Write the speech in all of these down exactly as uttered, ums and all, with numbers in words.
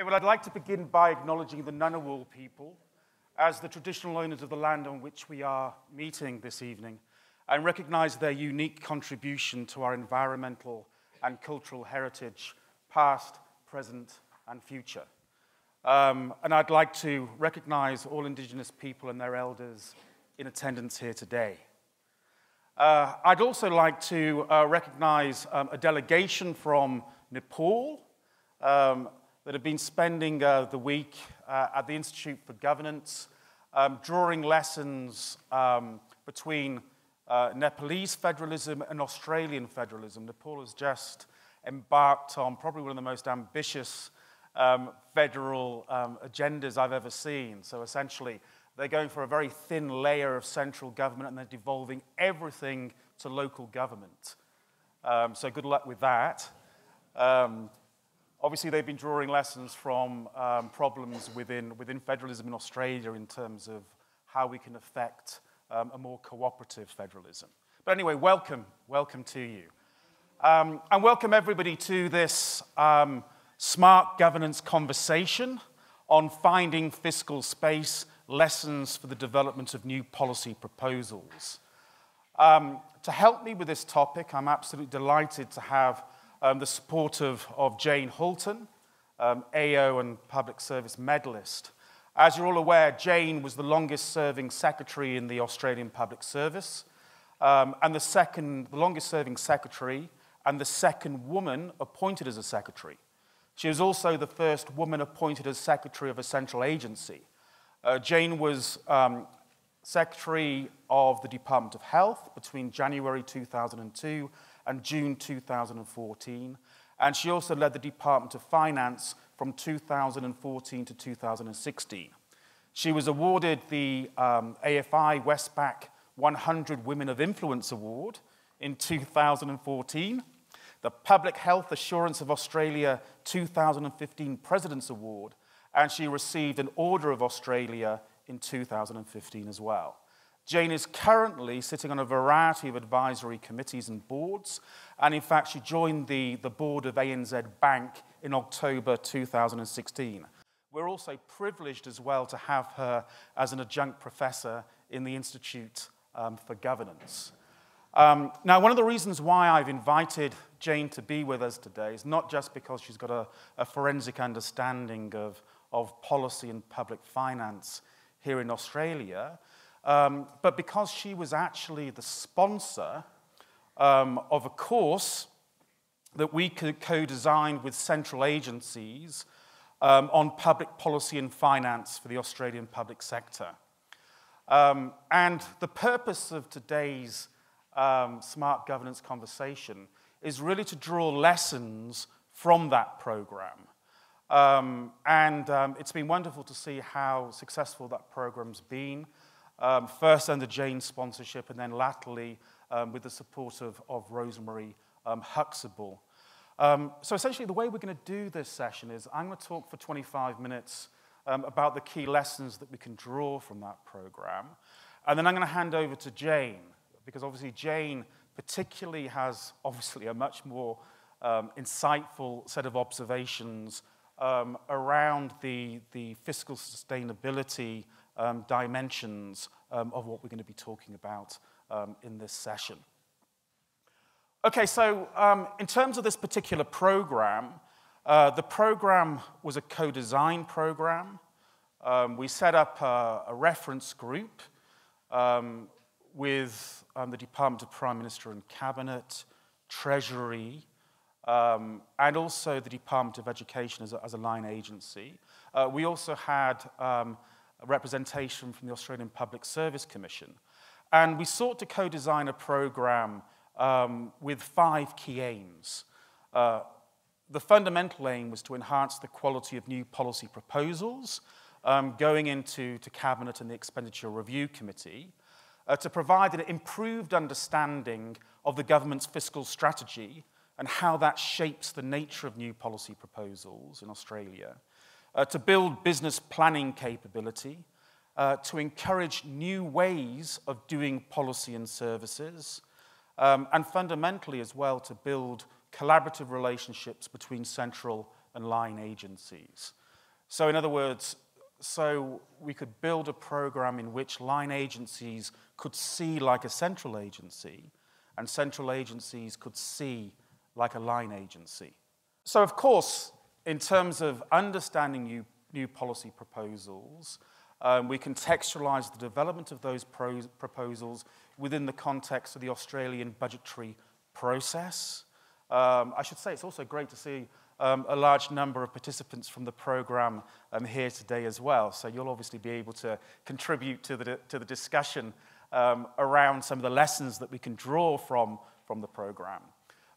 Hey, well, I'd like to begin by acknowledging the Ngunnawal people as the traditional owners of the land on which we are meeting this evening, and recognise their unique contribution to our environmental and cultural heritage, past, present, and future. Um, and I'd like to recognise all Indigenous people and their elders in attendance here today. Uh, I'd also like to uh, recognise um, a delegation from Nepal um, that have been spending uh, the week uh, at the Institute for Governance, um, drawing lessons um, between Uh, Nepalese federalism and Australian federalism. Nepal has just embarked on probably one of the most ambitious um, federal um, agendas I've ever seen. So essentially, they're going for a very thin layer of central government and they're devolving everything to local government. Um, so good luck with that. Um, obviously, they've been drawing lessons from um, problems within, within federalism in Australia in terms of how we can affect Um, a more cooperative federalism. But anyway, welcome, welcome to you. Um, and welcome everybody to this um, smart governance conversation on finding fiscal space, lessons for the development of new policy proposals. Um, to help me with this topic, I'm absolutely delighted to have um, the support of, of Jane Halton, um, A O and Public Service medalist. As you're all aware, Jane was the longest-serving secretary in the Australian Public Service, um, and the second, the longest-serving secretary, and the second woman appointed as a secretary. She was also the first woman appointed as secretary of a central agency. Uh, Jane was um, secretary of the Department of Health between January two thousand two and June two thousand fourteen, and she also led the Department of Finance from two thousand fourteen to two thousand sixteen. She was awarded the um, A F I Westpac one hundred Women of Influence Award in two thousand fourteen, the Public Health Assurance of Australia two thousand fifteen President's Award, and she received an Order of Australia in two thousand fifteen as well. Jane is currently sitting on a variety of advisory committees and boards, and in fact she joined the, the board of A N Z Bank in October two thousand sixteen. We're also privileged as well to have her as an adjunct professor in the Institute um, for Governance. Um, now, one of the reasons why I've invited Jane to be with us today is not just because she's got a, a forensic understanding of, of policy and public finance here in Australia, Um, but because she was actually the sponsor um, of a course that we co-designed with central agencies um, on public policy and finance for the Australian public sector. Um, and the purpose of today's um, smart governance conversation is really to draw lessons from that program. Um, and um, it's been wonderful to see how successful that program's been. Um, first under Jane's sponsorship, and then latterly um, with the support of, of Rosemary um, Huxtable. Um, so essentially the way we're going to do this session is I'm going to talk for twenty-five minutes um, about the key lessons that we can draw from that program, and then I'm going to hand over to Jane, because obviously Jane particularly has obviously a much more um, insightful set of observations um, around the, the fiscal sustainability Um, dimensions um, of what we're going to be talking about um, in this session. Okay, so um, in terms of this particular program, uh, the program was a co-design program. Um, we set up a, a reference group um, with um, the Department of Prime Minister and Cabinet, Treasury, um, and also the Department of Education as a, as a line agency. Uh, we also had um, a representation from the Australian Public Service Commission. And we sought to co-design a program um, with five key aims. Uh, the fundamental aim was to enhance the quality of new policy proposals um, going into to Cabinet and the Expenditure Review Committee, uh, to provide an improved understanding of the government's fiscal strategy and how that shapes the nature of new policy proposals in Australia, Uh, to build business planning capability, uh, to encourage new ways of doing policy and services, um, and fundamentally as well to build collaborative relationships between central and line agencies. So in other words, so we could build a program in which line agencies could see like a central agency, and central agencies could see like a line agency. So of course, in terms of understanding new, new policy proposals, um, we contextualize the development of those pro proposals within the context of the Australian budgetary process. Um, I should say it's also great to see Um, a large number of participants from the program um, here today as well. So you'll obviously be able to contribute to the, to the discussion um, around some of the lessons that we can draw from, from the program.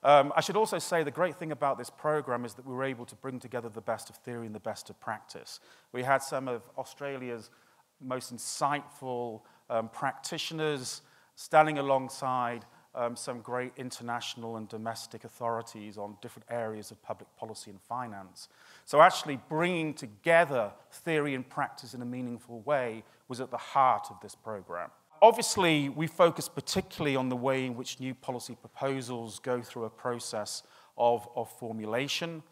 Um, I should also say the great thing about this program is that we were able to bring together the best of theory and the best of practice. We had some of Australia's most insightful um, practitioners standing alongside Um, some great international and domestic authorities on different areas of public policy and finance. So actually bringing together theory and practice in a meaningful way was at the heart of this program. Obviously, we focus particularly on the way in which new policy proposals go through a process of, of formulation.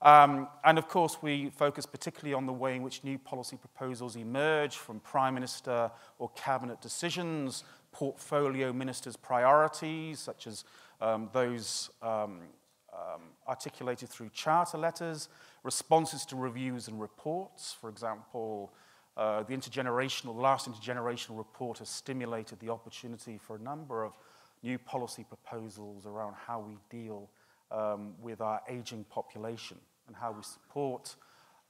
Um, and of course, we focus particularly on the way in which new policy proposals emerge from Prime Minister or Cabinet decisions, portfolio ministers' priorities, such as um, those um, um, articulated through charter letters, responses to reviews and reports. For example, uh, the intergenerational, last intergenerational report has stimulated the opportunity for a number of new policy proposals around how we deal um, with our aging population and how we support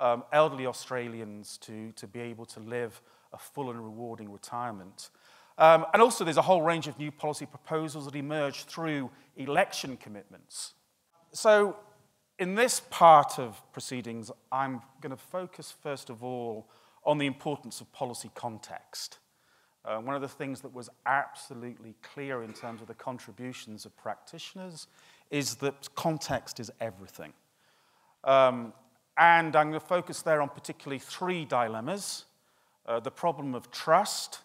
um, elderly Australians to, to be able to live a full and rewarding retirement. Um, and also there's a whole range of new policy proposals that emerge through election commitments. So in this part of proceedings, I'm going to focus first of all on the importance of policy context. Uh, one of the things that was absolutely clear in terms of the contributions of practitioners is that context is everything. Um, and I'm going to focus there on particularly three dilemmas. Uh, the problem of trust,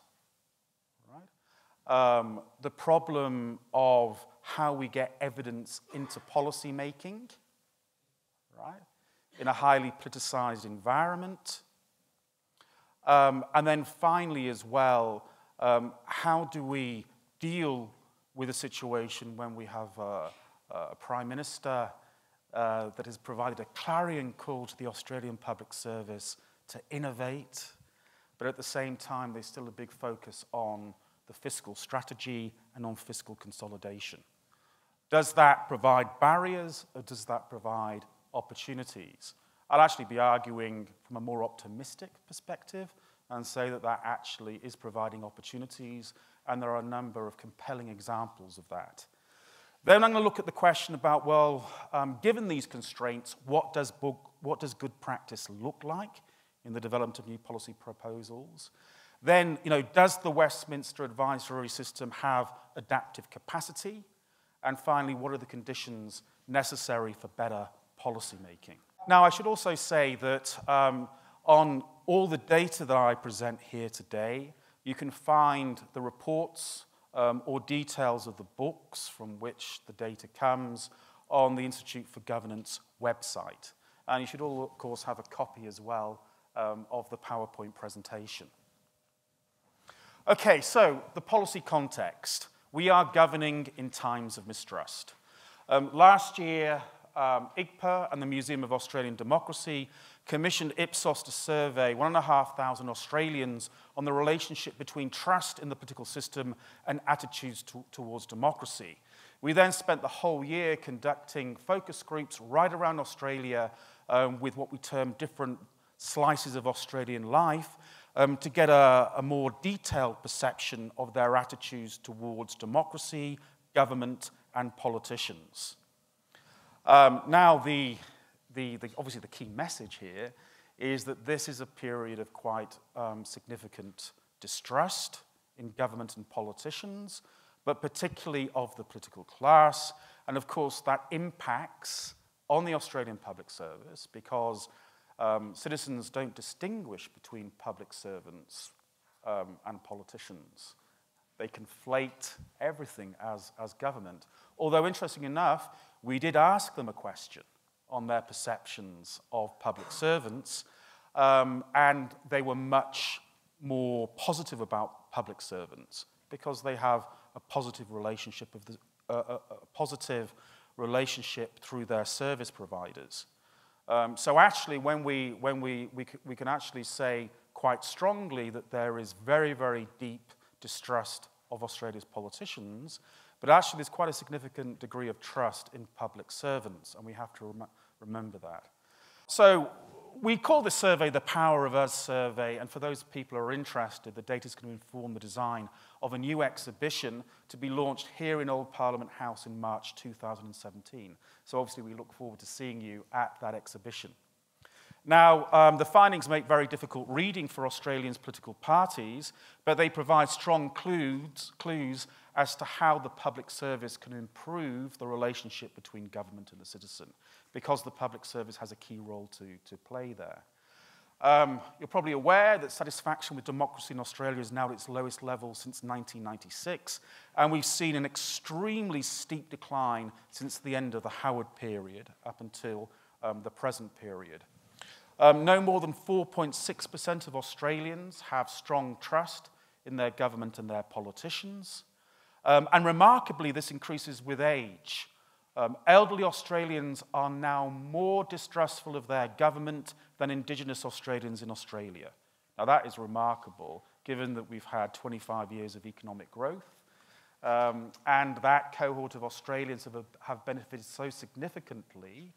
Um, the problem of how we get evidence into policy making, right, in a highly politicized environment. Um, and then finally as well, um, how do we deal with a situation when we have a, a Prime Minister uh, that has provided a clarion call to the Australian Public Service to innovate, but at the same time there's still a big focus on the fiscal strategy and on fiscal consolidation. Does that provide barriers or does that provide opportunities? I'll actually be arguing from a more optimistic perspective and say that that actually is providing opportunities, and there are a number of compelling examples of that. Then I'm going to look at the question about, well, um, given these constraints, what does, what does good practice look like in the development of new policy proposals? Then, you know, does the Westminster advisory system have adaptive capacity? And finally, what are the conditions necessary for better policy making? Now, I should also say that um, on all the data that I present here today, you can find the reports um, or details of the books from which the data comes on the Institute for Governance website. And you should all, of course, have a copy as well um, of the PowerPoint presentation. Okay, so the policy context. We are governing in times of mistrust. Um, last year, um, I G P A and the Museum of Australian Democracy commissioned Ipsos to survey one thousand five hundred Australians on the relationship between trust in the political system and attitudes to, towards democracy. We then spent the whole year conducting focus groups right around Australia um, with what we term different slices of Australian life, Um, to get a, a more detailed perception of their attitudes towards democracy, government, and politicians. Um, now, the, the, the, obviously the key message here is that this is a period of quite um, significant distrust in government and politicians, but particularly of the political class, and of course that impacts on the Australian Public Service because Um, citizens don't distinguish between public servants um, and politicians. They conflate everything as, as government. Although, interesting enough, we did ask them a question on their perceptions of public servants, Um, and they were much more positive about public servants because they have a positive relationship of the, uh, a, a positive relationship through their service providers. Um, so actually, when we when we we, we can actually say quite strongly that there is very, very deep distrust of Australia's politicians, but actually there's quite a significant degree of trust in public servants, and we have to rem remember that. So we call this survey the Power of Us survey, and for those people who are interested, the data is going to inform the design of a new exhibition to be launched here in Old Parliament House in March two thousand seventeen. So obviously we look forward to seeing you at that exhibition. Now, um, the findings make very difficult reading for Australians' political parties, but they provide strong clues, clues as to how the public service can improve the relationship between government and the citizen, because the public service has a key role to, to play there. Um, you're probably aware that satisfaction with democracy in Australia is now at its lowest level since nineteen ninety-six, and we've seen an extremely steep decline since the end of the Howard period up until um, the present period. Um, no more than four point six percent of Australians have strong trust in their government and their politicians. Um, and remarkably, this increases with age. Um, elderly Australians are now more distrustful of their government than Indigenous Australians in Australia. Now, that is remarkable, given that we've had twenty-five years of economic growth. Um, and that cohort of Australians have, have benefited so significantly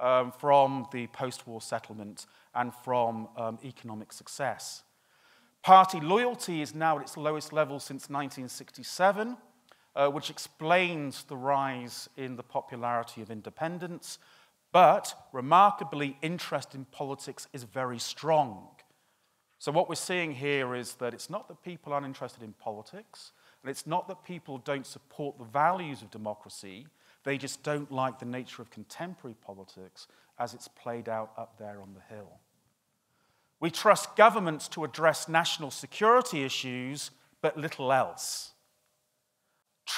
Um, from the post-war settlement and from um, economic success. Party loyalty is now at its lowest level since nineteen sixty-seven, uh, which explains the rise in the popularity of independence. But, remarkably, interest in politics is very strong. So what we're seeing here is that it's not that people aren't interested in politics, and it's not that people don't support the values of democracy. They just don't like the nature of contemporary politics as it's played out up there on the hill. We trust governments to address national security issues, but little else.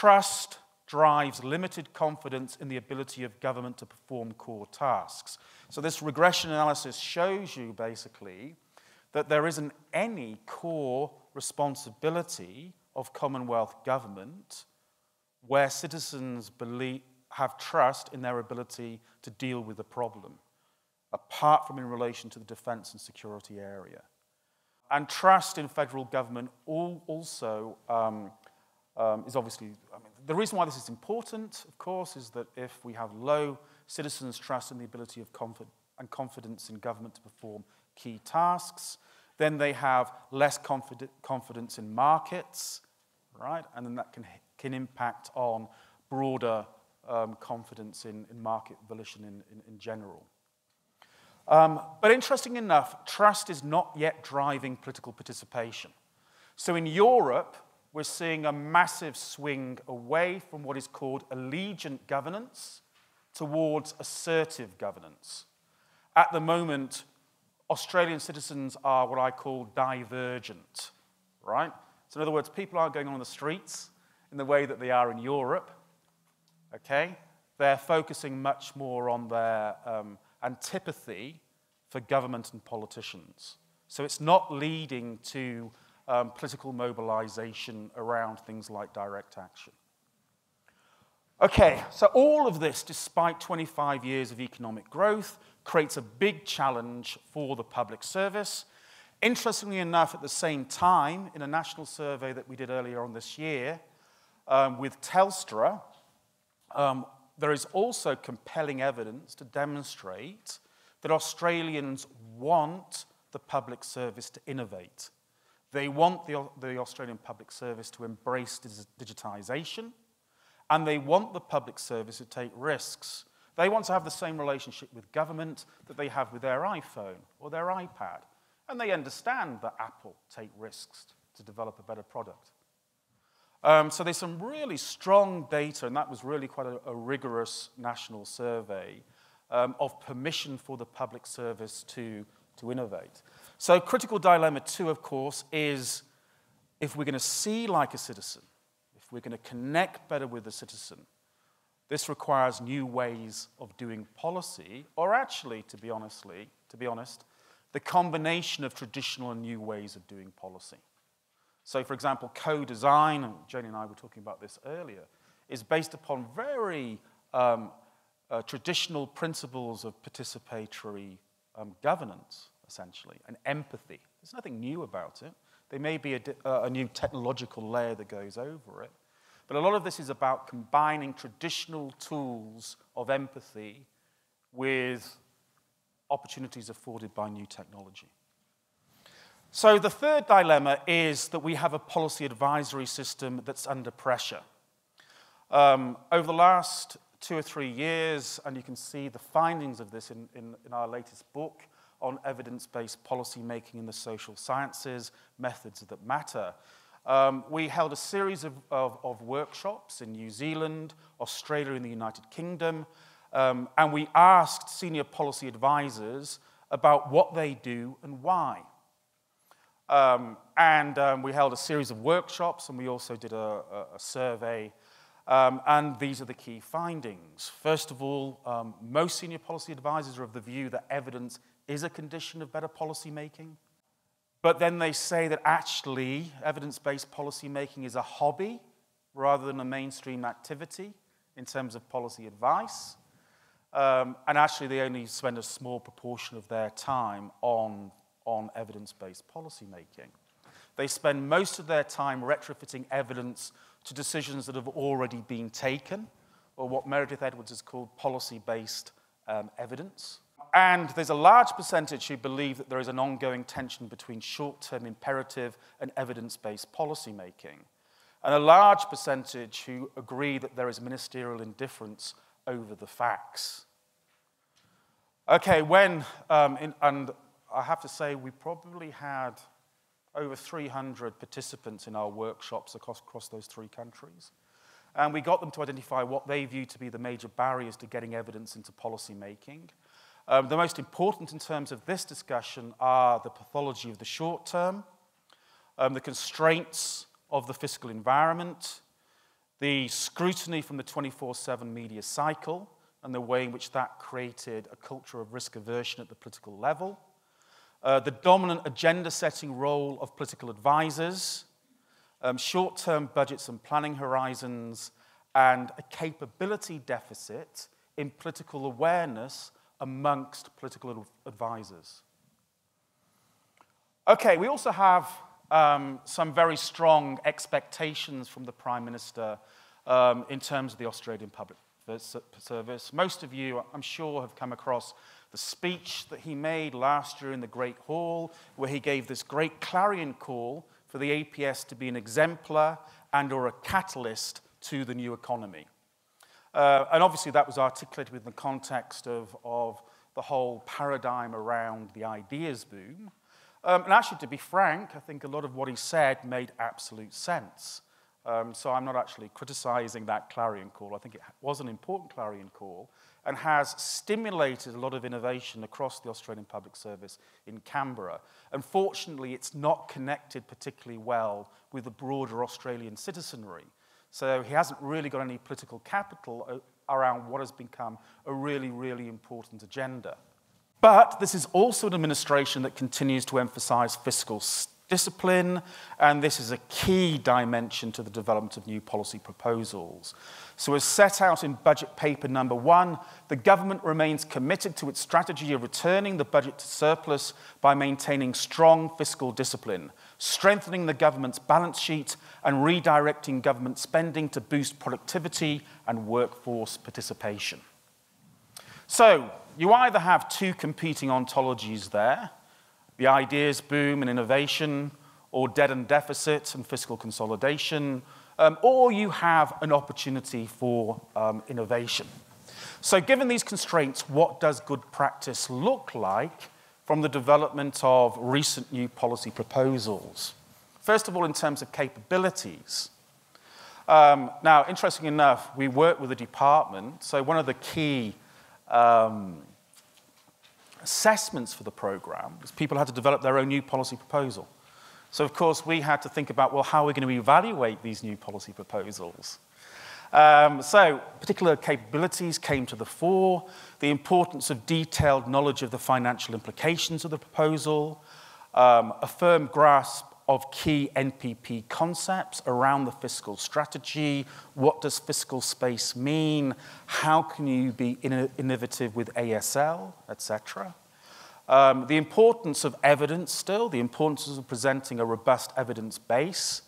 Trust drives limited confidence in the ability of government to perform core tasks. So this regression analysis shows you, basically, that there isn't any core responsibility of Commonwealth government where citizens believe, have trust in their ability to deal with the problem, apart from in relation to the defence and security area. And trust in federal government all also um, um, is obviously... I mean, the reason why this is important, of course, is that if we have low citizens' trust in the ability of comfort and confidence in government to perform key tasks, then they have less confid confidence in markets, right? And then that can hit can impact on broader um, confidence in, in market volition in, in, in general. Um, but interesting enough, trust is not yet driving political participation. So in Europe, we're seeing a massive swing away from what is called allegiant governance towards assertive governance. At the moment, Australian citizens are what I call divergent, right? So in other words, people aren't going on the streets in the way that they are in Europe, okay? They're focusing much more on their um, antipathy for government and politicians. So it's not leading to um, political mobilization around things like direct action. Okay, so all of this, despite twenty-five years of economic growth, creates a big challenge for the public service. Interestingly enough, at the same time, in a national survey that we did earlier on this year, Um, with Telstra, um, there is also compelling evidence to demonstrate that Australians want the public service to innovate. They want the, the Australian public service to embrace digitisation, and they want the public service to take risks. They want to have the same relationship with government that they have with their iPhone or their iPad, and they understand that Apple take risks to develop a better product. Um, so there's some really strong data, and that was really quite a, a rigorous national survey um, of permission for the public service to, to innovate. So critical dilemma two, of course, is if we're going to see like a citizen, if we're going to connect better with the citizen, this requires new ways of doing policy, or actually, to be honestly, to be honest, the combination of traditional and new ways of doing policy. So, for example, co-design, and Jane and I were talking about this earlier, is based upon very um, uh, traditional principles of participatory um, governance, essentially, and empathy. There's nothing new about it. There may be a, uh, a new technological layer that goes over it, but a lot of this is about combining traditional tools of empathy with opportunities afforded by new technology. So the third dilemma is that we have a policy advisory system that's under pressure. Um, over the last two or three years, and you can see the findings of this in, in, in our latest book on evidence-based policy making in the social sciences, methods that matter. Um, we held a series of, of, of workshops in New Zealand, Australia, and the United Kingdom, um, and we asked senior policy advisors about what they do and why. Um, and um, we held a series of workshops, and we also did a, a, a survey, um, and these are the key findings. First of all, um, most senior policy advisors are of the view that evidence is a condition of better policy making. But then they say that actually evidence-based policymaking is a hobby rather than a mainstream activity in terms of policy advice. Um, and actually they only spend a small proportion of their time on, on evidence-based policymaking. They spend most of their time retrofitting evidence to decisions that have already been taken, or what Meredith Edwards has called policy-based um, evidence. And there's a large percentage who believe that there is an ongoing tension between short-term imperative and evidence-based policymaking, and a large percentage who agree that there is ministerial indifference over the facts. Okay, when, um, in, and I have to say we probably had over three hundred participants in our workshops across, across those three countries, and we got them to identify what they view to be the major barriers to getting evidence into policymaking. Um, the most important in terms of this discussion are the pathology of the short term, um, the constraints of the fiscal environment, the scrutiny from the twenty-four seven media cycle, and the way in which that created a culture of risk aversion at the political level, uh, the dominant agenda-setting role of political advisors, um, short-term budgets and planning horizons, and a capability deficit in political awareness amongst political advisors. Okay, we also have um, some very strong expectations from the Prime Minister um, in terms of the Australian Public Service. Most of you, I'm sure, have come across the speech that he made last year in the Great Hall, where he gave this great clarion call for the A P S to be an exemplar and or a catalyst to the new economy. Uh, and obviously that was articulated within the context of, of the whole paradigm around the ideas boom. Um, and actually, to be frank, I think a lot of what he said made absolute sense. Um, so I'm not actually criticising that clarion call. I think it was an important clarion call and has stimulated a lot of innovation across the Australian Public Service in Canberra. Unfortunately, it's not connected particularly well with the broader Australian citizenry. So he hasn't really got any political capital around what has become a really, really important agenda. But this is also an administration that continues to emphasise fiscal discipline, and this is a key dimension to the development of new policy proposals. So as set out in budget paper number one, the government remains committed to its strategy of returning the budget to surplus by maintaining strong fiscal discipline, strengthening the government's balance sheet and redirecting government spending to boost productivity and workforce participation. So you either have two competing ontologies there, the ideas boom and innovation, or debt and deficit and fiscal consolidation, um, or you have an opportunity for um, innovation. So given these constraints, what does good practice look like from the development of recent new policy proposals? First of all, in terms of capabilities. Um, now, interestingly enough, we work with the department, so one of the key um, assessments for the program was people had to develop their own new policy proposal. So, of course, we had to think about, well, how are we going to evaluate these new policy proposals? Um, so particular capabilities came to the fore, the importance of detailed knowledge of the financial implications of the proposal, um, a firm grasp of key N P P concepts around the fiscal strategy. What does fiscal space mean? How can you be in innovative with A S L, et cetera? Um, the importance of evidence still, the importance of presenting a robust evidence base,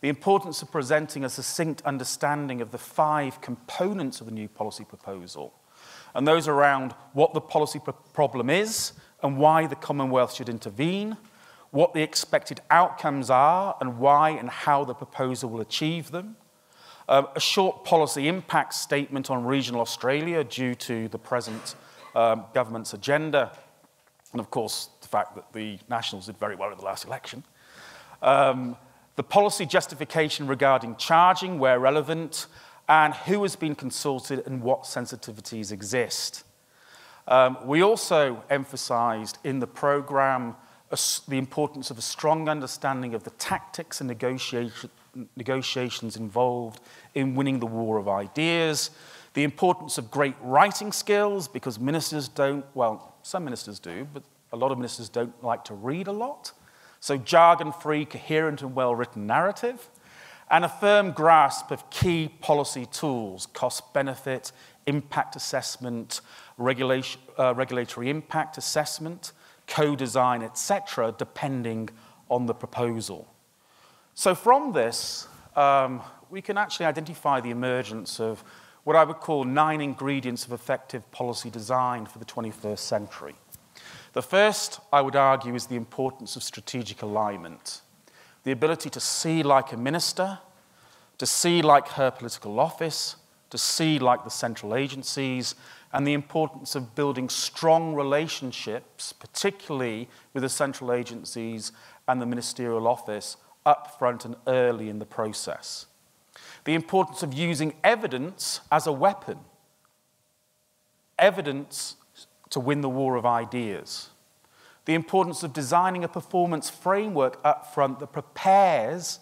the importance of presenting a succinct understanding of the five components of the new policy proposal, and those around what the policy problem is and why the Commonwealth should intervene, what the expected outcomes are and why and how the proposal will achieve them, um, a short policy impact statement on regional Australia due to the present um, government's agenda, and of course the fact that the Nationals did very well in the last election, um, the policy justification regarding charging where relevant, and who has been consulted and what sensitivities exist. Um, we also emphasised in the programme the importance of a strong understanding of the tactics and negotiation, negotiations involved in winning the war of ideas, the importance of great writing skills, because ministers don't, well, some ministers do, but a lot of ministers don't like to read a lot. So jargon-free, coherent and well-written narrative, and a firm grasp of key policy tools, cost-benefit, impact assessment, regulation, uh, regulatory impact assessment, co-design, et cetera, depending on the proposal. So from this, um, we can actually identify the emergence of what I would call nine ingredients of effective policy design for the twenty-first century. The first, I would argue, is the importance of strategic alignment, the ability to see like a minister, to see like her political office, to see like the central agencies, and the importance of building strong relationships, particularly with the central agencies and the ministerial office, up front and early in the process. The importance of using evidence as a weapon, evidence to win the war of ideas. The importance of designing a performance framework up front that prepares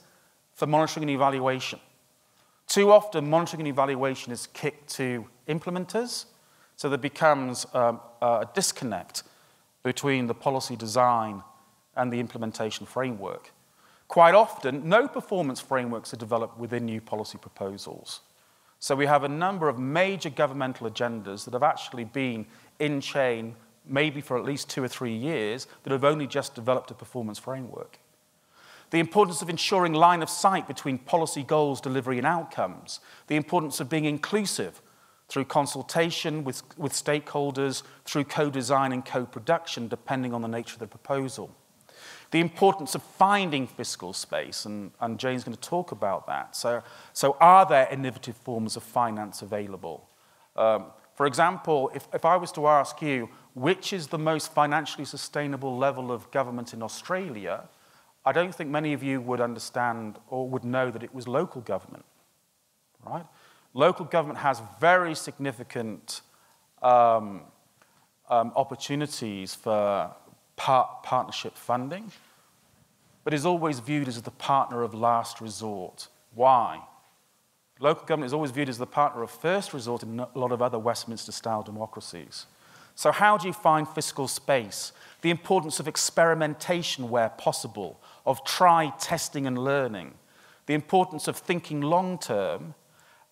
for monitoring and evaluation. Too often, monitoring and evaluation is kicked to implementers, so there becomes um, a disconnect between the policy design and the implementation framework. Quite often, no performance frameworks are developed within new policy proposals. So we have a number of major governmental agendas that have actually been in chain maybe for at least two or three years that have only just developed a performance framework. The importance of ensuring line of sight between policy goals, delivery and outcomes. The importance of being inclusive through consultation with, with stakeholders, through co-design and co-production, depending on the nature of the proposal. The importance of finding fiscal space, and, and Jane's going to talk about that. So, so are there innovative forms of finance available? Um, for example, if, if I was to ask you, which is the most financially sustainable level of government in Australia, I don't think many of you would understand or would know that it was local government, right? Local government has very significant um, um, opportunities for par partnership funding, but is always viewed as the partner of last resort. Why? Local government is always viewed as the partner of first resort in a lot of other Westminster-style democracies. So how do you find fiscal space? The importance of experimentation where possible, of try, testing and learning, the importance of thinking long-term,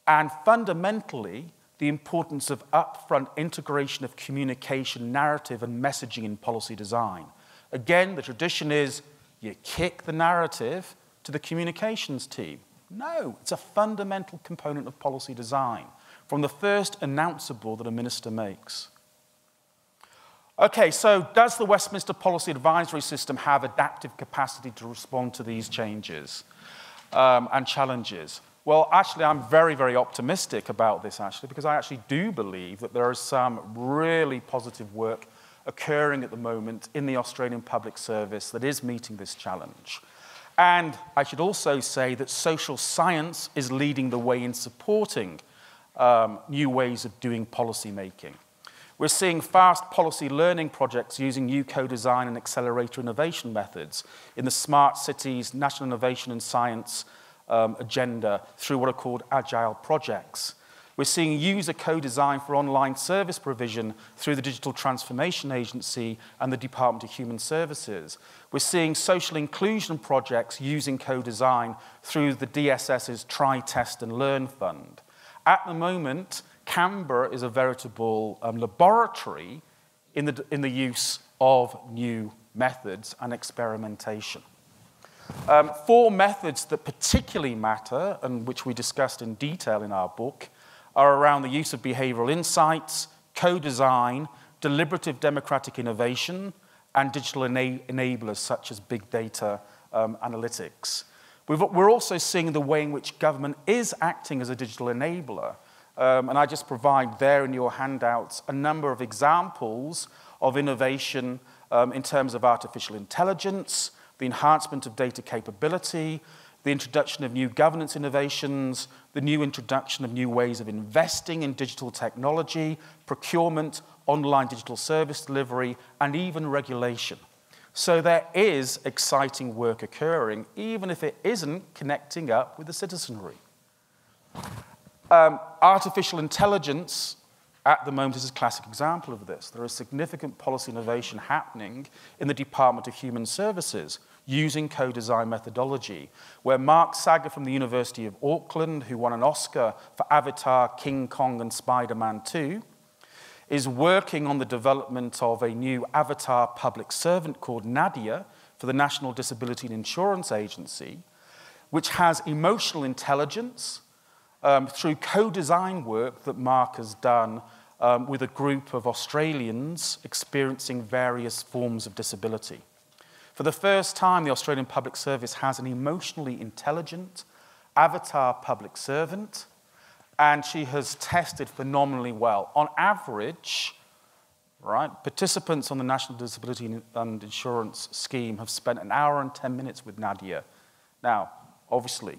and fundamentally, the importance of upfront integration of communication, narrative, and messaging in policy design. Again, the tradition is you kick the narrative to the communications team. No, it's a fundamental component of policy design, from the first announceable that a minister makes. Okay, so does the Westminster Policy Advisory System have adaptive capacity to respond to these changes um, and challenges? Well, actually, I'm very, very optimistic about this, actually, because I actually do believe that there is some really positive work occurring at the moment in the Australian Public Service that is meeting this challenge. And I should also say that social science is leading the way in supporting um, new ways of doing policy making. We're seeing fast policy learning projects using new co-design and accelerator innovation methods in the smart cities, national innovation and science um, agenda through what are called agile projects. We're seeing user co-design for online service provision through the Digital Transformation Agency and the Department of Human Services. We're seeing social inclusion projects using co-design through the D S S's Try, Test and Learn Fund. At the moment, Canberra is a veritable um, laboratory in the, in the use of new methods and experimentation. Um, four methods that particularly matter, and which we discussed in detail in our book, are around the use of behavioural insights, co-design, deliberative democratic innovation, and digital ena enablers such as big data um, analytics. We've, we're also seeing the way in which government is acting as a digital enabler. Um, and I just provide there in your handouts a number of examples of innovation um, in terms of artificial intelligence, the enhancement of data capability, the introduction of new governance innovations, the new introduction of new ways of investing in digital technology, procurement, online digital service delivery, and even regulation. So there is exciting work occurring, even if it isn't connecting up with the citizenry. Um, artificial intelligence, at the moment, is a classic example of this. There is significant policy innovation happening in the Department of Human Services, using co-design methodology, where Mark Sager from the University of Auckland, who won an Oscar for Avatar, King Kong, and Spider-Man two, is working on the development of a new Avatar public servant called Nadia for the National Disability and Insurance Agency, which has emotional intelligence um, through co-design work that Mark has done um, with a group of Australians experiencing various forms of disability. For the first time, the Australian Public Service has an emotionally intelligent avatar public servant, and she has tested phenomenally well. On average, right, participants on the National Disability and Insurance Scheme have spent an hour and ten minutes with Nadia. Now, obviously,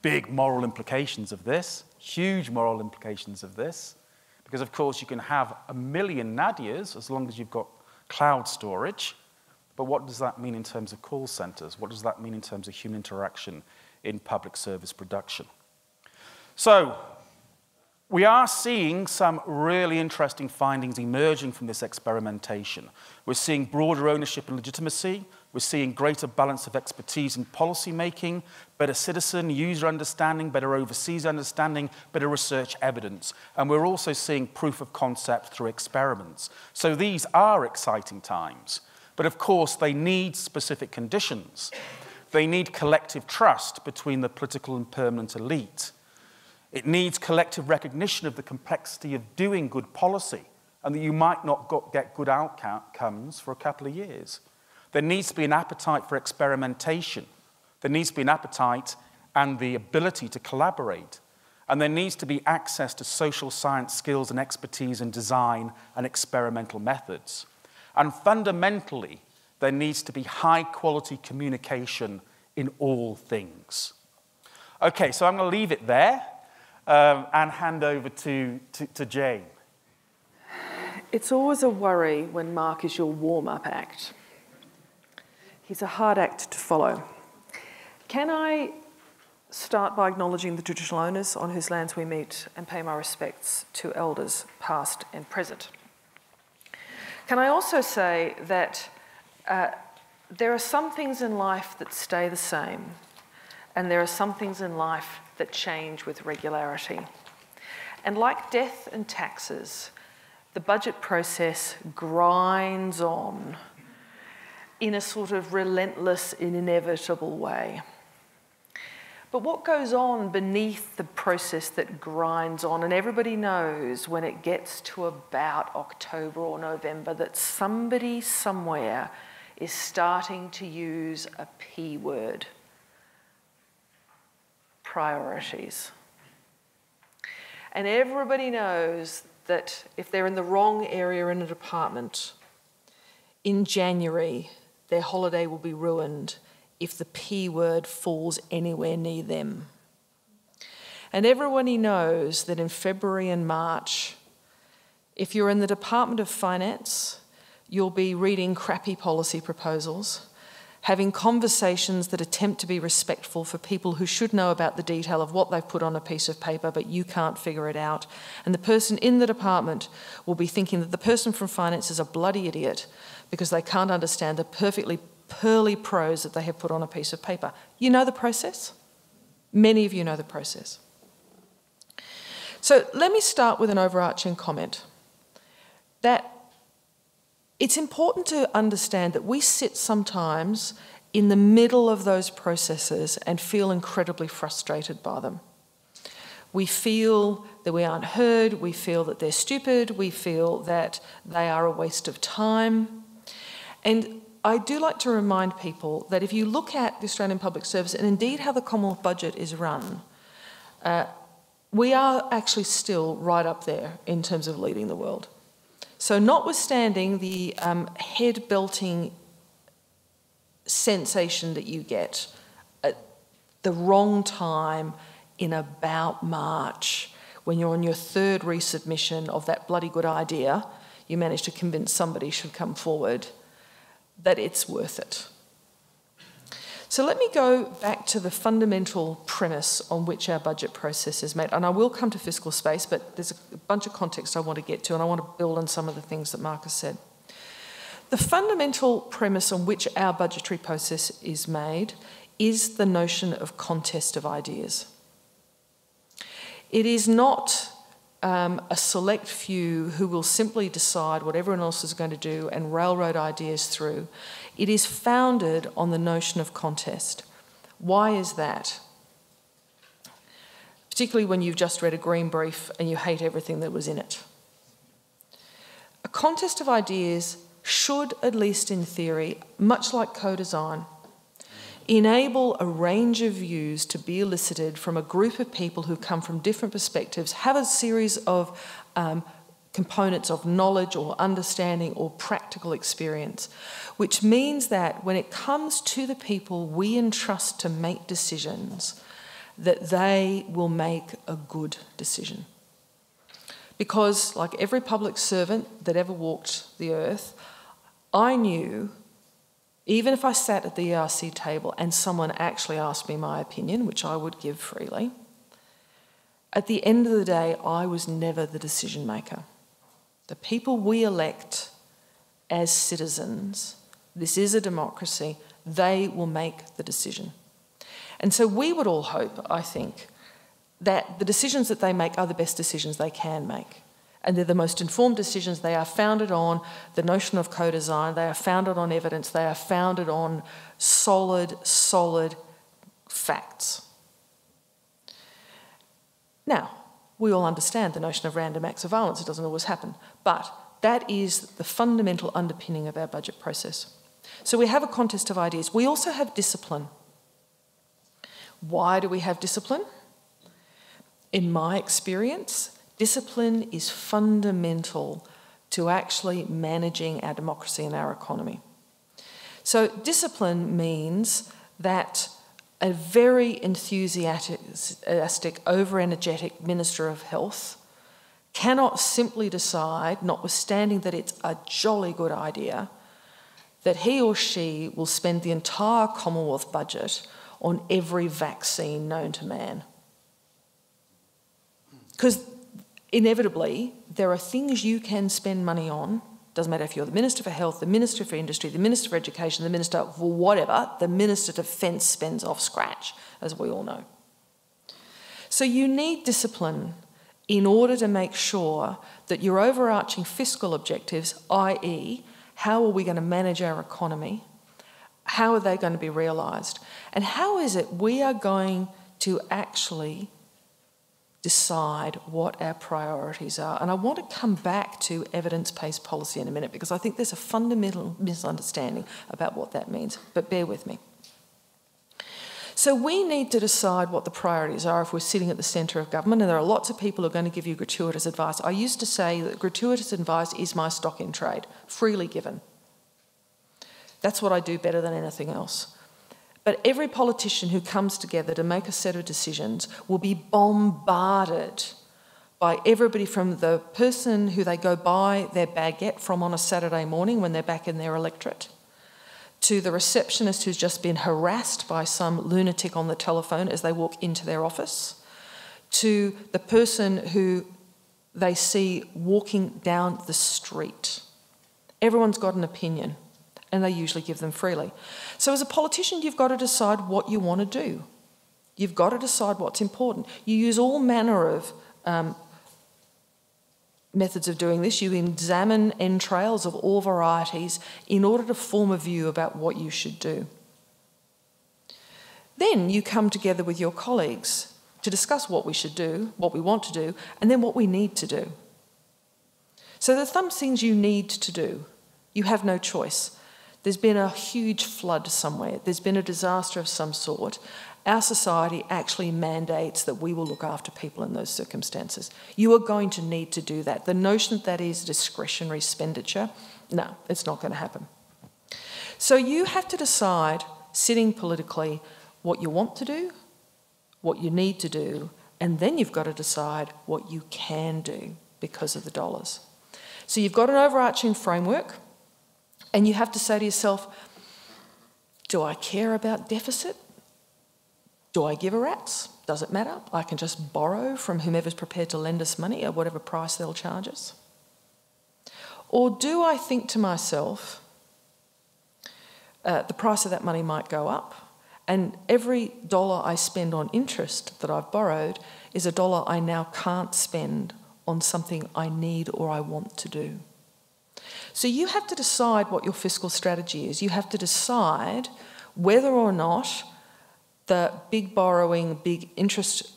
big moral implications of this, huge moral implications of this, because, of course, you can have a million Nadias as long as you've got cloud storage. But what does that mean in terms of call centres? What does that mean in terms of human interaction in public service production? So we are seeing some really interesting findings emerging from this experimentation. We're seeing broader ownership and legitimacy. We're seeing greater balance of expertise in policy making, better citizen, user understanding, better overseas understanding, better research evidence. And we're also seeing proof of concept through experiments. So these are exciting times. But of course, they need specific conditions. They need collective trust between the political and permanent elite. It needs collective recognition of the complexity of doing good policy and that you might not get good outcomes for a couple of years. There needs to be an appetite for experimentation. There needs to be an appetite and the ability to collaborate. And there needs to be access to social science skills and expertise in design and experimental methods. And fundamentally, there needs to be high-quality communication in all things. Okay, so I'm going to leave it there um, and hand over to, to, to Jane. It's always a worry when Mark is your warm-up act. He's a hard act to follow. Can I start by acknowledging the traditional owners on whose lands we meet and pay my respects to elders past and present? Can I also say that uh, there are some things in life that stay the same, and there are some things in life that change with regularity. And like death and taxes, the budget process grinds on in a sort of relentless, inevitable way. But what goes on beneath the process that grinds on, and everybody knows when it gets to about October or November that somebody somewhere is starting to use a P word, priorities. And everybody knows that if they're in the wrong area in a department, in January, their holiday will be ruined if the P word falls anywhere near them. And everybody knows that in February and March, if you're in the Department of Finance, you'll be reading crappy policy proposals, having conversations that attempt to be respectful for people who should know about the detail of what they've put on a piece of paper, but you can't figure it out. And the person in the department will be thinking that the person from finance is a bloody idiot because they can't understand the perfectly pearly prose that they have put on a piece of paper. You know the process? Many of you know the process. So let me start with an overarching comment that it's important to understand that we sit sometimes in the middle of those processes and feel incredibly frustrated by them. We feel that we aren't heard, we feel that they're stupid, we feel that they are a waste of time. And I do like to remind people that if you look at the Australian Public Service and indeed how the Commonwealth budget is run, uh, we are actually still right up there in terms of leading the world. So notwithstanding the um, head-belting sensation that you get at the wrong time in about March, when you're on your third resubmission of that bloody good idea, you manage to convince somebody should come forward, that it's worth it. So let me go back to the fundamental premise on which our budget process is made. And I will come to fiscal space, but there's a bunch of context I want to get to, and I want to build on some of the things that Marcus said. The fundamental premise on which our budgetary process is made is the notion of contest of ideas. It is not um, a select few who will simply decide what everyone else is going to do and railroad ideas through. It is founded on the notion of contest. Why is that? Particularly when you've just read a green brief and you hate everything that was in it. A contest of ideas should, at least in theory, much like co-design, enable a range of views to be elicited from a group of people who come from different perspectives, have a series of um, components of knowledge or understanding or practical experience, which means that when it comes to the people we entrust to make decisions, that they will make a good decision. Because, like every public servant that ever walked the earth, I knew, even if I sat at the E R C table and someone actually asked me my opinion, which I would give freely, at the end of the day, I was never the decision maker. The people we elect as citizens, this is a democracy, they will make the decision. And so we would all hope, I think, that the decisions that they make are the best decisions they can make. And they're the most informed decisions. They are founded on the notion of co-design. They are founded on evidence. They are founded on solid, solid facts. Now, we all understand the notion of random acts of violence. It doesn't always happen. But that is the fundamental underpinning of our budget process. So we have a contest of ideas. We also have discipline. Why do we have discipline? In my experience, discipline is fundamental to actually managing our democracy and our economy. So discipline means that a very enthusiastic, over-energetic Minister of Health cannot simply decide, notwithstanding that it's a jolly good idea, that he or she will spend the entire Commonwealth budget on every vaccine known to man. Because inevitably, there are things you can spend money on. Doesn't matter if you're the Minister for Health, the Minister for Industry, the Minister for Education, the Minister for whatever, the Minister for Defence spends off scratch, as we all know. So you need discipline in order to make sure that your overarching fiscal objectives, that is, how are we going to manage our economy, how are they going to be realised, and how is it we are going to actually decide what our priorities are. And I want to come back to evidence-based policy in a minute because I think there's a fundamental misunderstanding about what that means, but bear with me. So we need to decide what the priorities are if we're sitting at the centre of government, and there are lots of people who are going to give you gratuitous advice. I used to say that gratuitous advice is my stock in trade, freely given. That's what I do better than anything else. But every politician who comes together to make a set of decisions will be bombarded by everybody from the person who they go buy their baguette from on a Saturday morning when they're back in their electorate to the receptionist who's just been harassed by some lunatic on the telephone as they walk into their office, to the person who they see walking down the street. Everyone's got an opinion, and they usually give them freely. So as a politician, you've got to decide what you want to do. You've got to decide what's important. You use all manner of um, methods of doing this. You examine entrails of all varieties in order to form a view about what you should do. Then you come together with your colleagues to discuss what we should do, what we want to do, and then what we need to do. So there's some things you need to do. You have no choice. There's been a huge flood somewhere. There's been a disaster of some sort. Our society actually mandates that we will look after people in those circumstances. You are going to need to do that. The notion that that is discretionary expenditure, no, it's not going to happen. So you have to decide, sitting politically, what you want to do, what you need to do, and then you've got to decide what you can do because of the dollars. So you've got an overarching framework, and you have to say to yourself, do I care about deficit? Do I give a rat's? Does it matter? I can just borrow from whomever's prepared to lend us money at whatever price they'll charge us. Or do I think to myself, uh, the price of that money might go up, and every dollar I spend on interest that I've borrowed is a dollar I now can't spend on something I need or I want to do. So you have to decide what your fiscal strategy is. You have to decide whether or not the big borrowing, big interest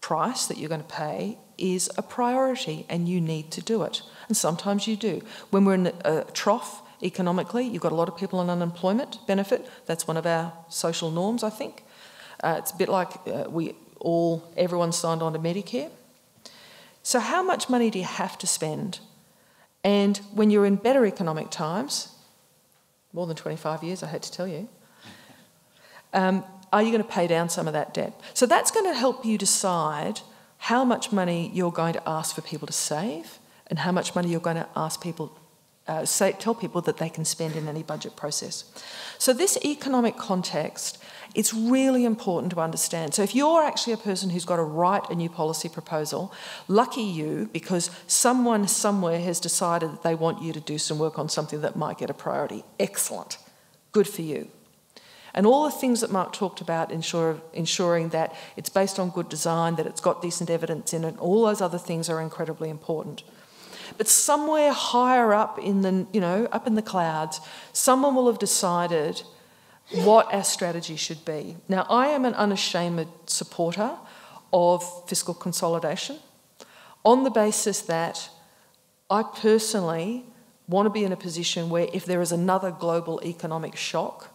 price that you're going to pay is a priority, and you need to do it. And sometimes you do. When we're in a trough economically, you've got a lot of people on unemployment benefit. That's one of our social norms, I think. Uh, it's a bit like uh, we all, everyone signed on to Medicare. So how much money do you have to spend? And when you're in better economic times, more than twenty-five years, I hate to tell you, um, are you going to pay down some of that debt? So that's going to help you decide how much money you're going to ask for people to save and how much money you're going to ask people, uh, say, tell people that they can spend in any budget process. So this economic context, it's really important to understand. So if you're actually a person who's got to write a new policy proposal, lucky you, because someone somewhere has decided that they want you to do some work on something that might get a priority. Excellent. Good for you. And all the things that Mark talked about, ensure, ensuring that it's based on good design, that it's got decent evidence in it, all those other things are incredibly important. But somewhere higher up in the, you know, up in the clouds, someone will have decided what our strategy should be. Now, I am an unashamed supporter of fiscal consolidation on the basis that I personally want to be in a position where if there is another global economic shock,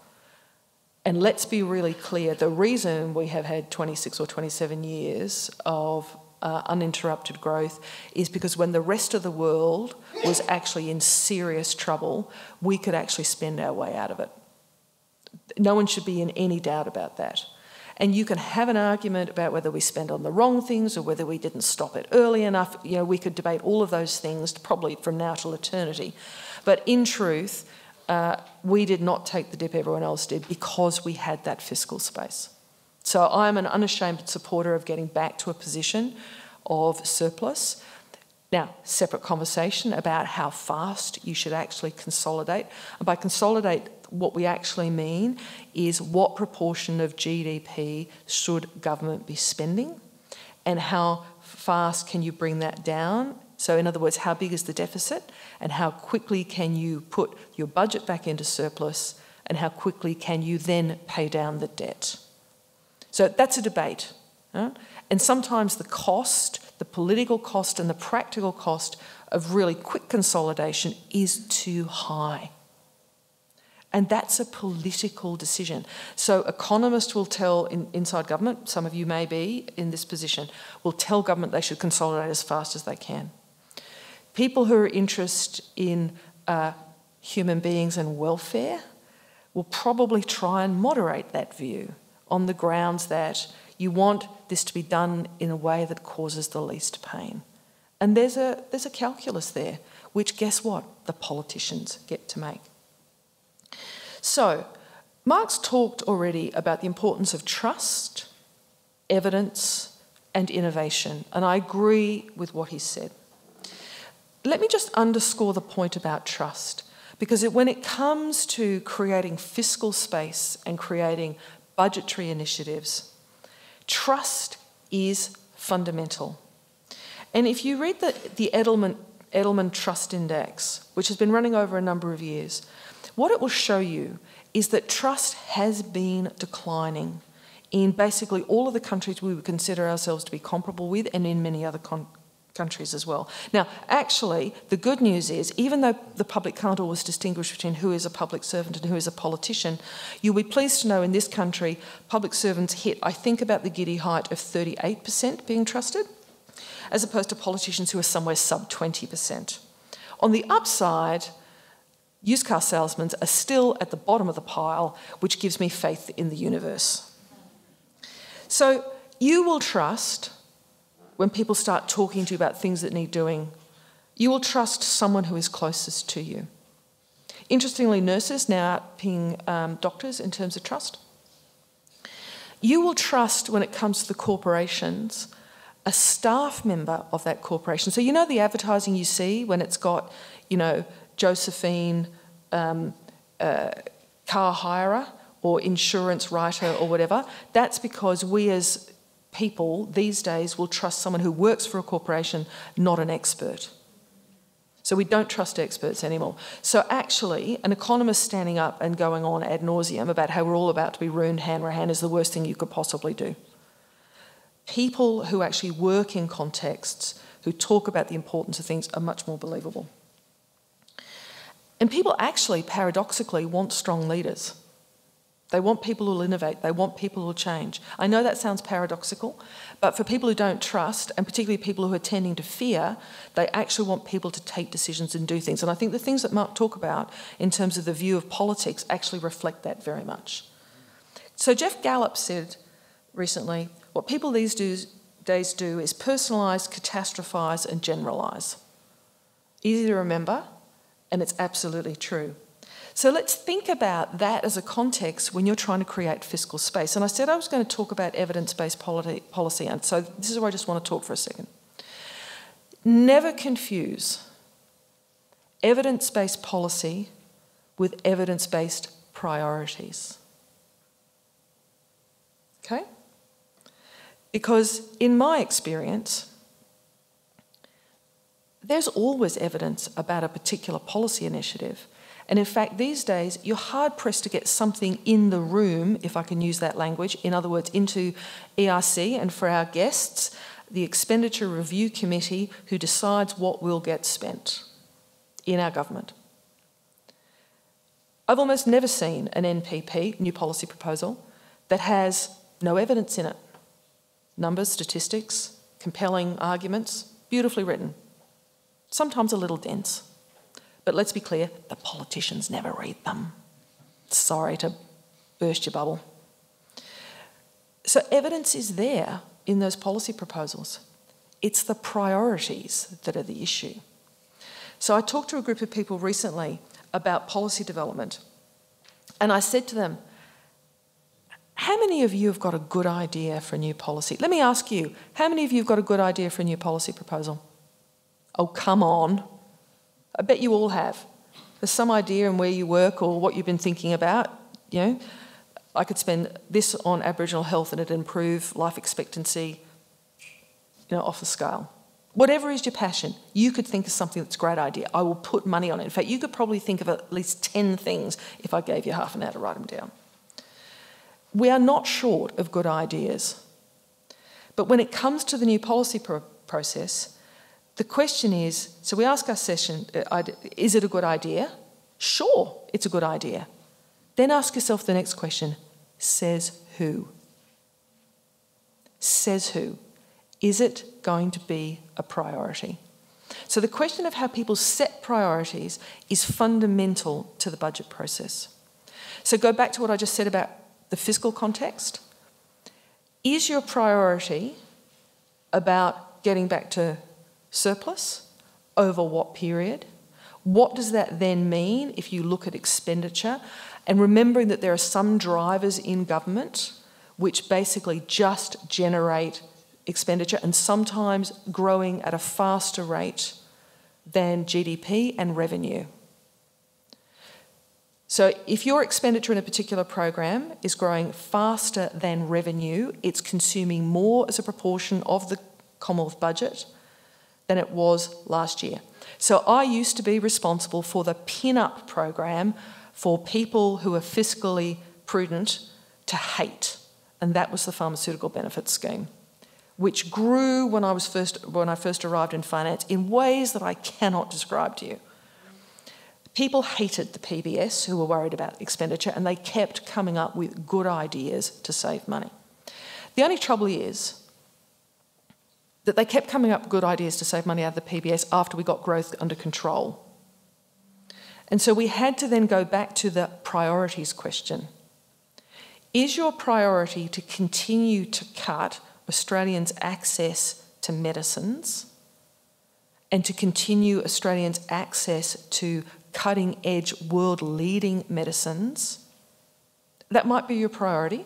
and let's be really clear, the reason we have had twenty-six or twenty-seven years of uh, uninterrupted growth is because when the rest of the world was actually in serious trouble, we could actually spend our way out of it. No one should be in any doubt about that. And you can have an argument about whether we spent on the wrong things or whether we didn't stop it early enough. You know, we could debate all of those things probably from now till eternity. But in truth, uh, we did not take the dip everyone else did because we had that fiscal space. So I'm an unashamed supporter of getting back to a position of surplus. Now, separate conversation about how fast you should actually consolidate. And by consolidate, what we actually mean is what proportion of G D P should government be spending and how fast can you bring that down. So in other words, how big is the deficit and how quickly can you put your budget back into surplus and how quickly can you then pay down the debt. So that's a debate. Right? And sometimes the cost, the political cost and the practical cost of really quick consolidation is too high. And that's a political decision. So economists will tell in, inside government, some of you may be in this position, will tell government they should consolidate as fast as they can. People who are interested in uh, human beings and welfare will probably try and moderate that view on the grounds that you want this to be done in a way that causes the least pain. And there's a, there's a calculus there, which guess what? The politicians get to make. So, Mark's talked already about the importance of trust, evidence, and innovation, and I agree with what he said. Let me just underscore the point about trust, because it, when it comes to creating fiscal space and creating budgetary initiatives, trust is fundamental. And if you read the, the Edelman, Edelman Trust Index, which has been running over a number of years, what it will show you is that trust has been declining in basically all of the countries we would consider ourselves to be comparable with, and in many other countries. countries as well. Now, actually, the good news is, even though the public can't always distinguish between who is a public servant and who is a politician, you'll be pleased to know in this country, public servants hit, I think, about the giddy height of thirty-eight percent being trusted, as opposed to politicians who are somewhere sub twenty percent. On the upside, used car salesmen are still at the bottom of the pile, which gives me faith in the universe. So, you will trust... when people start talking to you about things that need doing, you will trust someone who is closest to you. Interestingly, nurses now outping um, doctors in terms of trust. You will trust, when it comes to the corporations, a staff member of that corporation. So you know the advertising you see when it's got, you know, Josephine, um, uh, car hirer or insurance writer or whatever? That's because we as... people these days will trust someone who works for a corporation, not an expert. So we don't trust experts anymore. So actually, an economist standing up and going on ad nauseum about how we're all about to be ruined hand for hand is the worst thing you could possibly do. People who actually work in contexts, who talk about the importance of things, are much more believable. And people actually, paradoxically, want strong leaders. They want people who will innovate. They want people who will change. I know that sounds paradoxical, but for people who don't trust, and particularly people who are tending to fear, they actually want people to take decisions and do things. And I think the things that Mark talked about in terms of the view of politics actually reflect that very much. So Jeff Gallup said recently, what people these days do is personalise, catastrophise and generalise. Easy to remember, and it's absolutely true. So let's think about that as a context when you're trying to create fiscal space. And I said I was going to talk about evidence-based policy, and so this is where I just want to talk for a second. Never confuse evidence-based policy with evidence-based priorities. Okay? Because in my experience, there's always evidence about a particular policy initiative. And in fact, these days, you're hard-pressed to get something in the room, if I can use that language, in other words, into E R C, and for our guests, the Expenditure Review Committee, who decides what will get spent in our government. I've almost never seen an N P P, new policy proposal, that has no evidence in it. Numbers, statistics, compelling arguments, beautifully written. Sometimes a little dense. But let's be clear, the politicians never read them. Sorry to burst your bubble. So evidence is there in those policy proposals. It's the priorities that are the issue. So I talked to a group of people recently about policy development, and I said to them, how many of you have got a good idea for a new policy? Let me ask you, how many of you have got a good idea for a new policy proposal? Oh, come on. I bet you all have. There's some idea on where you work or what you've been thinking about. You know, I could spend this on Aboriginal health and it'd improve life expectancy, you know, off the scale. Whatever is your passion, you could think of something that's a great idea. I will put money on it. In fact, you could probably think of at least ten things if I gave you half an hour to write them down. We are not short of good ideas. But when it comes to the new policy pro- process, the question is, so we ask our session, is it a good idea? Sure, it's a good idea. Then ask yourself the next question, says who? Says who? Is it going to be a priority? So the question of how people set priorities is fundamental to the budget process. So go back to what I just said about the fiscal context. Is your priority about getting back to surplus over what period? What does that then mean if you look at expenditure? And remembering that there are some drivers in government which basically just generate expenditure and sometimes growing at a faster rate than G D P and revenue. So if your expenditure in a particular program is growing faster than revenue, it's consuming more as a proportion of the Commonwealth budget than it was last year. So I used to be responsible for the pin-up program for people who are fiscally prudent to hate, and that was the pharmaceutical benefits scheme, which grew when I was first when I first arrived in finance in ways that I cannot describe to you. People hated the P B S who were worried about expenditure, and they kept coming up with good ideas to save money. The only trouble is that they kept coming up with good ideas to save money out of the P B S after we got growth under control. And so we had to then go back to the priorities question. Is your priority to continue to cut Australians' access to medicines and to continue Australians' access to cutting-edge, world-leading medicines? That might be your priority.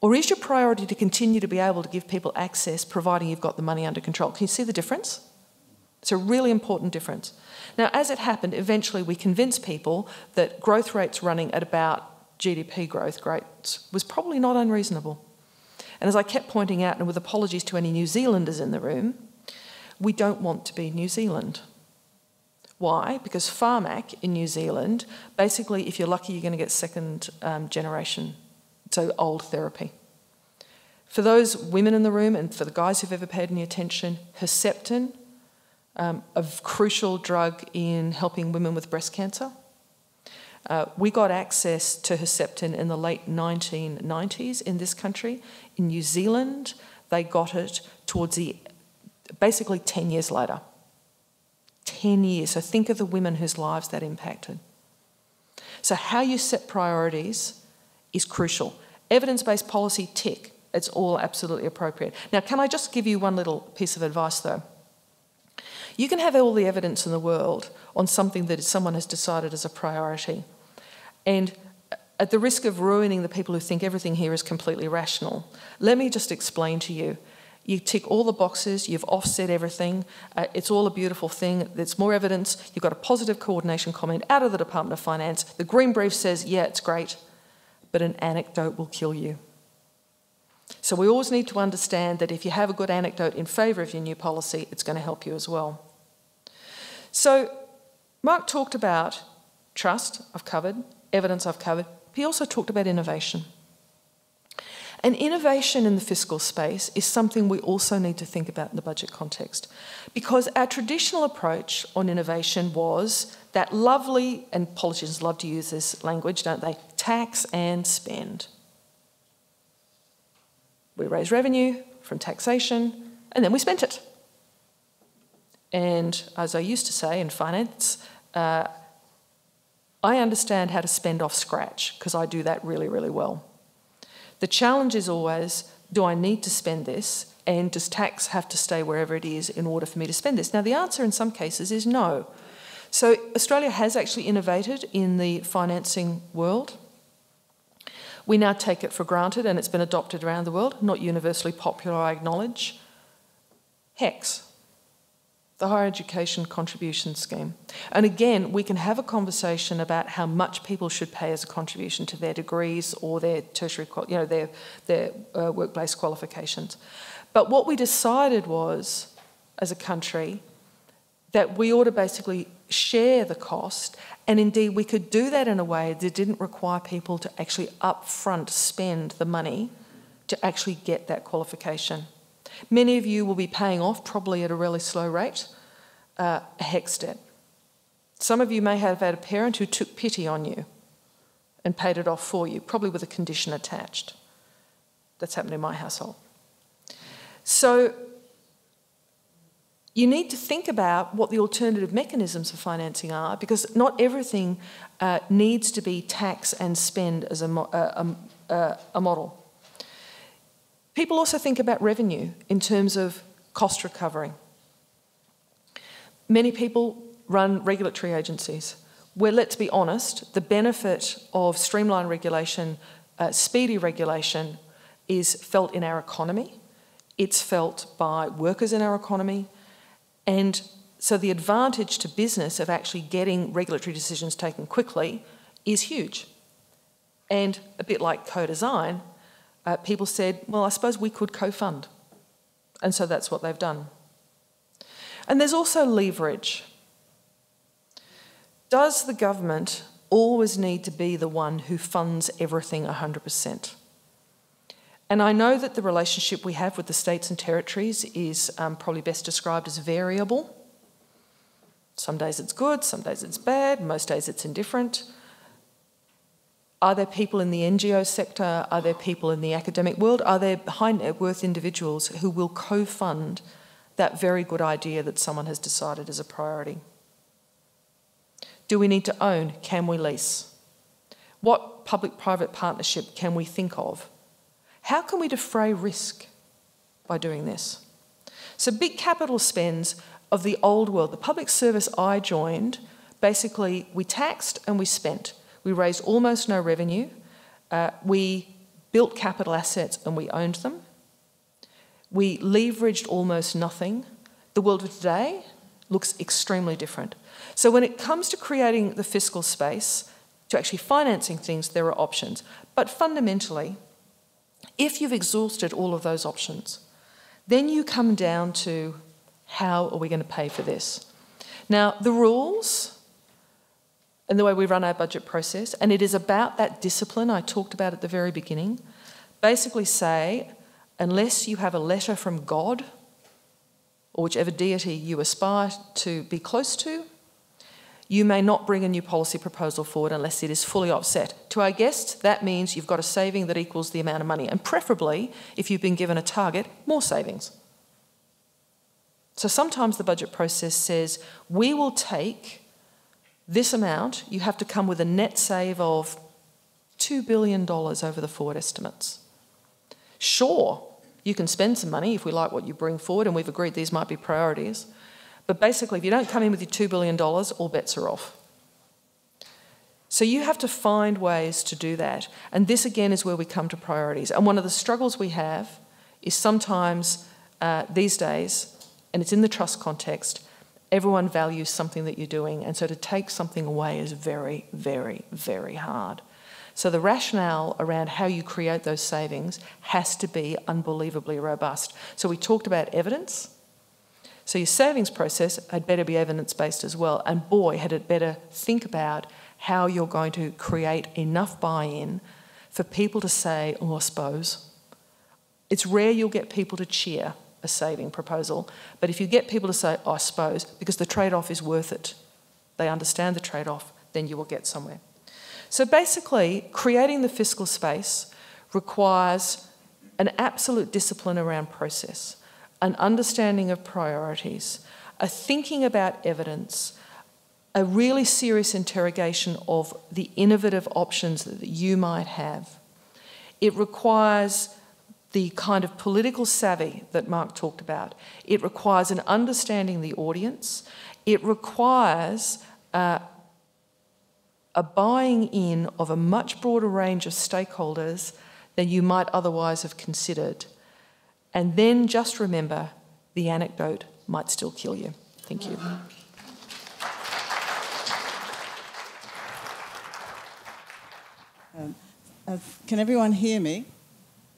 Or is your priority to continue to be able to give people access, providing you've got the money under control? Can you see the difference? It's a really important difference. Now, as it happened, eventually we convinced people that growth rates running at about G D P growth rates was probably not unreasonable. And as I kept pointing out, and with apologies to any New Zealanders in the room, we don't want to be New Zealand. Why? Because Pharmac in New Zealand, basically, if you're lucky, you're going to get second um, generation, so old therapy. For those women in the room and for the guys who've ever paid any attention, Herceptin, um, a crucial drug in helping women with breast cancer. Uh, we got access to Herceptin in the late nineteen nineties in this country. In New Zealand, they got it towards the basically ten years later. ten years. So think of the women whose lives that impacted. So how you set priorities is crucial. Evidence-based policy, tick. It's all absolutely appropriate. Now, can I just give you one little piece of advice, though? You can have all the evidence in the world on something that someone has decided as a priority. And at the risk of ruining the people who think everything here is completely rational, let me just explain to you. You tick all the boxes, you've offset everything, uh, it's all a beautiful thing, there's more evidence, you've got a positive coordination comment out of the Department of Finance, the Green Brief says, yeah, it's great, but an anecdote will kill you. So we always need to understand that if you have a good anecdote in favour of your new policy, it's going to help you as well. So Mark talked about trust, I've covered, evidence I've covered, but he also talked about innovation. And innovation in the fiscal space is something we also need to think about in the budget context, because our traditional approach on innovation was that lovely, and politicians love to use this language, don't they, tax and spend. We raise revenue from taxation and then we spent it. And as I used to say in finance, uh, I understand how to spend off scratch because I do that really, really well. The challenge is always, do I need to spend this, and does tax have to stay wherever it is in order for me to spend this? Now, the answer in some cases is no. So Australia has actually innovated in the financing world. We now take it for granted, and it's been adopted around the world, not universally popular, I acknowledge. HECS, the Higher Education Contribution Scheme. And again, we can have a conversation about how much people should pay as a contribution to their degrees or their tertiary, you know, their, their uh, workplace qualifications. But what we decided was, as a country, that we ought to basically share the cost, and indeed we could do that in a way that didn't require people to actually upfront spend the money to actually get that qualification. Many of you will be paying off, probably at a really slow rate, uh, a HECS debt. Some of you may have had a parent who took pity on you and paid it off for you, probably with a condition attached. That's happened in my household. So you need to think about what the alternative mechanisms for financing are, because not everything uh, needs to be tax and spend as a, mo uh, um, uh, a model. People also think about revenue in terms of cost recovery. Many people run regulatory agencies, where, let's be honest, the benefit of streamlined regulation, uh, speedy regulation, is felt in our economy. It's felt by workers in our economy. And so the advantage to business of actually getting regulatory decisions taken quickly is huge. And a bit like co-design, uh, people said, well, I suppose we could co-fund. And so that's what they've done. And there's also leverage. Does the government always need to be the one who funds everything one hundred percent? And I know that the relationship we have with the states and territories is um, probably best described as variable. Some days it's good, some days it's bad, most days it's indifferent. Are there people in the N G O sector? Are there people in the academic world? Are there high net worth individuals who will co-fund that very good idea that someone has decided is a priority? Do we need to own? Can we lease? What public-private partnership can we think of? How can we defray risk by doing this? So big capital spends of the old world. The public service I joined, basically we taxed and we spent. We raised almost no revenue. Uh, we built capital assets and we owned them. We leveraged almost nothing. The world of today looks extremely different. So when it comes to creating the fiscal space, to actually financing things, there are options. But fundamentally, if you've exhausted all of those options, then you come down to how are we going to pay for this? Now, the rules and the way we run our budget process, and it is about that discipline I talked about at the very beginning, basically say, unless you have a letter from God or whichever deity you aspire to be close to, you may not bring a new policy proposal forward unless it is fully offset. To our guests, that means you've got a saving that equals the amount of money, and preferably, if you've been given a target, more savings. So sometimes the budget process says, we will take this amount, you have to come with a net save of two billion dollars over the forward estimates. Sure, you can spend some money if we like what you bring forward, and we've agreed these might be priorities. But basically, if you don't come in with your two billion dollars, all bets are off. So you have to find ways to do that. And this, again, is where we come to priorities. And one of the struggles we have is sometimes uh, these days, and it's in the trust context, everyone values something that you're doing. And so to take something away is very, very, very hard. So the rationale around how you create those savings has to be unbelievably robust. So we talked about evidence. So your savings process had better be evidence-based as well. And boy, had it better think about how you're going to create enough buy-in for people to say, oh, I suppose. It's rare you'll get people to cheer a saving proposal. But if you get people to say, oh, I suppose, because the trade-off is worth it, they understand the trade-off, then you will get somewhere. So basically, creating the fiscal space requires an absolute discipline around process, an understanding of priorities, a thinking about evidence, a really serious interrogation of the innovative options that you might have. It requires the kind of political savvy that Mark talked about. It requires an understanding of the audience. It requires uh, a buying in of a much broader range of stakeholders than you might otherwise have considered. And then just remember, the anecdote might still kill you. Thank you. Um, uh, can everyone hear me?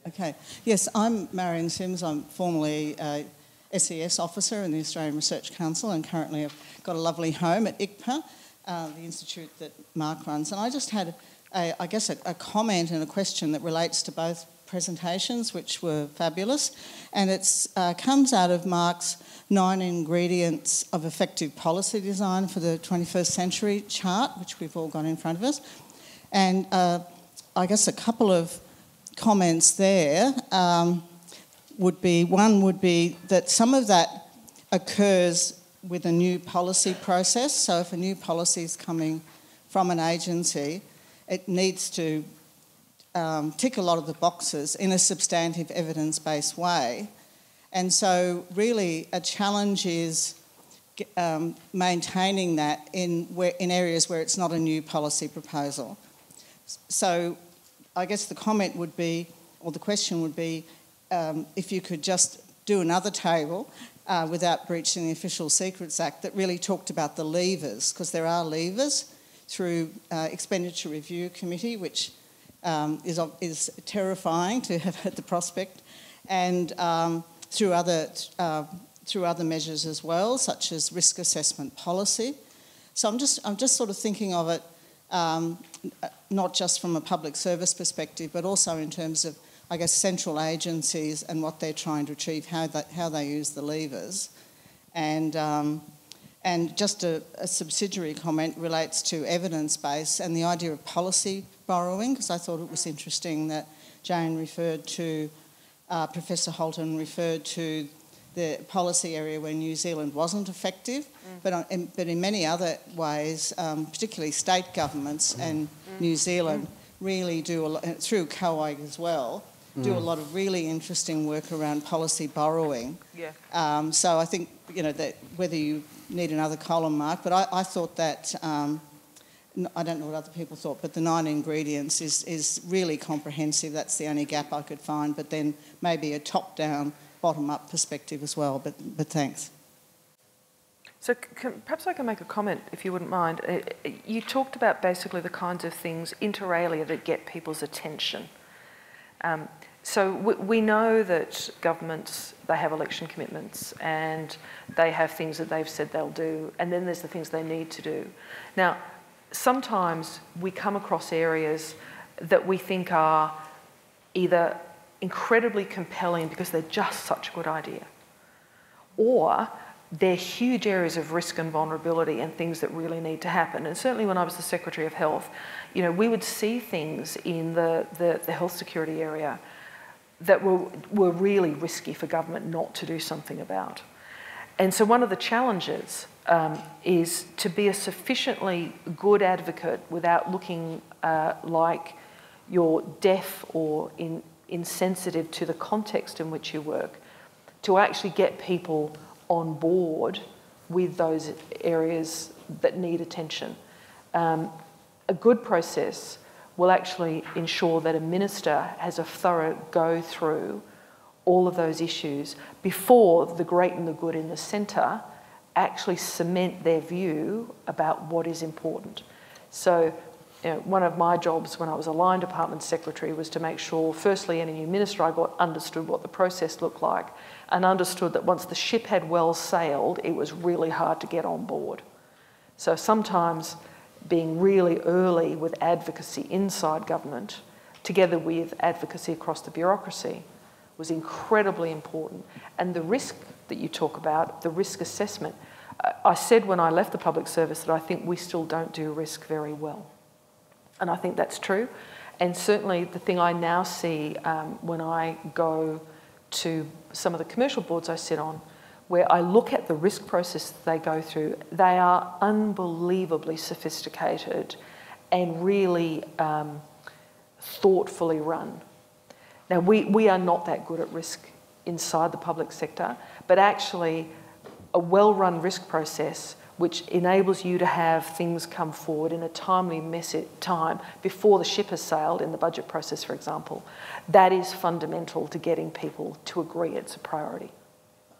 Okay. Yes, I'm Marion Sims. I'm formerly a S E S officer in the Australian Research Council, and currently I've got a lovely home at I C P A, uh, the institute that Mark runs. And I just had, a, I guess, a, a comment and a question that relates to both presentations, which were fabulous, and it uh, comes out of Mark's nine ingredients of effective policy design for the twenty-first century chart, which we've all got in front of us. And uh, I guess a couple of comments there um, would be, one would be that some of that occurs with a new policy process. So if a new policy is coming from an agency, it needs to Um, tick a lot of the boxes in a substantive evidence-based way. And so really a challenge is um, maintaining that in, where, in areas where it's not a new policy proposal. So I guess the comment would be, or the question would be, um, if you could just do another table uh, without breaching the Official Secrets Act that really talked about the levers, because there are levers through uh, Expenditure Review Committee, which um, is, is terrifying to have had the prospect, and um, through other uh, through other measures as well, such as risk assessment policy. So I'm just I'm just sort of thinking of it um, not just from a public service perspective, but also in terms of, I guess, central agencies and what they're trying to achieve, how they, how they use the levers, and. Um, And just a, a subsidiary comment relates to evidence base and the idea of policy borrowing, because I thought it was interesting that Jane referred to, uh, Professor Halton referred to the policy area where New Zealand wasn't effective, mm. but, on, in, but in many other ways, um, particularly state governments mm. and mm. New Zealand mm. really do, a lot, through C O A G as well, do a lot of really interesting work around policy borrowing. Yeah. Um, so I think, you know, that whether you need another column mark, but I, I thought that, um, I don't know what other people thought, but the nine ingredients is, is really comprehensive. That's the only gap I could find, but then maybe a top-down, bottom-up perspective as well, but, but thanks. So can, perhaps I can make a comment, if you wouldn't mind. You talked about basically the kinds of things, inter alia, that get people's attention. Um, So we, we know that governments, they have election commitments and they have things that they've said they'll do, and then there's the things they need to do. Now, sometimes we come across areas that we think are either incredibly compelling because they're just such a good idea, or they're huge areas of risk and vulnerability and things that really need to happen. And certainly when I was the Secretary of Health, you know, we would see things in the, the, the health security area that were, were really risky for government not to do something about. And so one of the challenges um, is to be a sufficiently good advocate without looking uh, like you're deaf or in, insensitive to the context in which you work, to actually get people on board with those areas that need attention. Um, a good process will actually ensure that a minister has a thorough go through all of those issues before the great and the good in the centre actually cement their view about what is important. So you know, one of my jobs when I was a line department secretary was to make sure, firstly, any new minister I got understood what the process looked like and understood that once the ship had well sailed, it was really hard to get on board. So sometimes being really early with advocacy inside government, together with advocacy across the bureaucracy, was incredibly important. And the risk that you talk about, the risk assessment, I said when I left the public service that I think we still don't do risk very well. And I think that's true. And certainly the thing I now see um, when I go to some of the commercial boards I sit on, where I look at the risk process that they go through, they are unbelievably sophisticated and really um, thoughtfully run. Now, we, we are not that good at risk inside the public sector, but actually a well-run risk process which enables you to have things come forward in a timely message time before the ship has sailed in the budget process, for example. That is fundamental to getting people to agree it's a priority.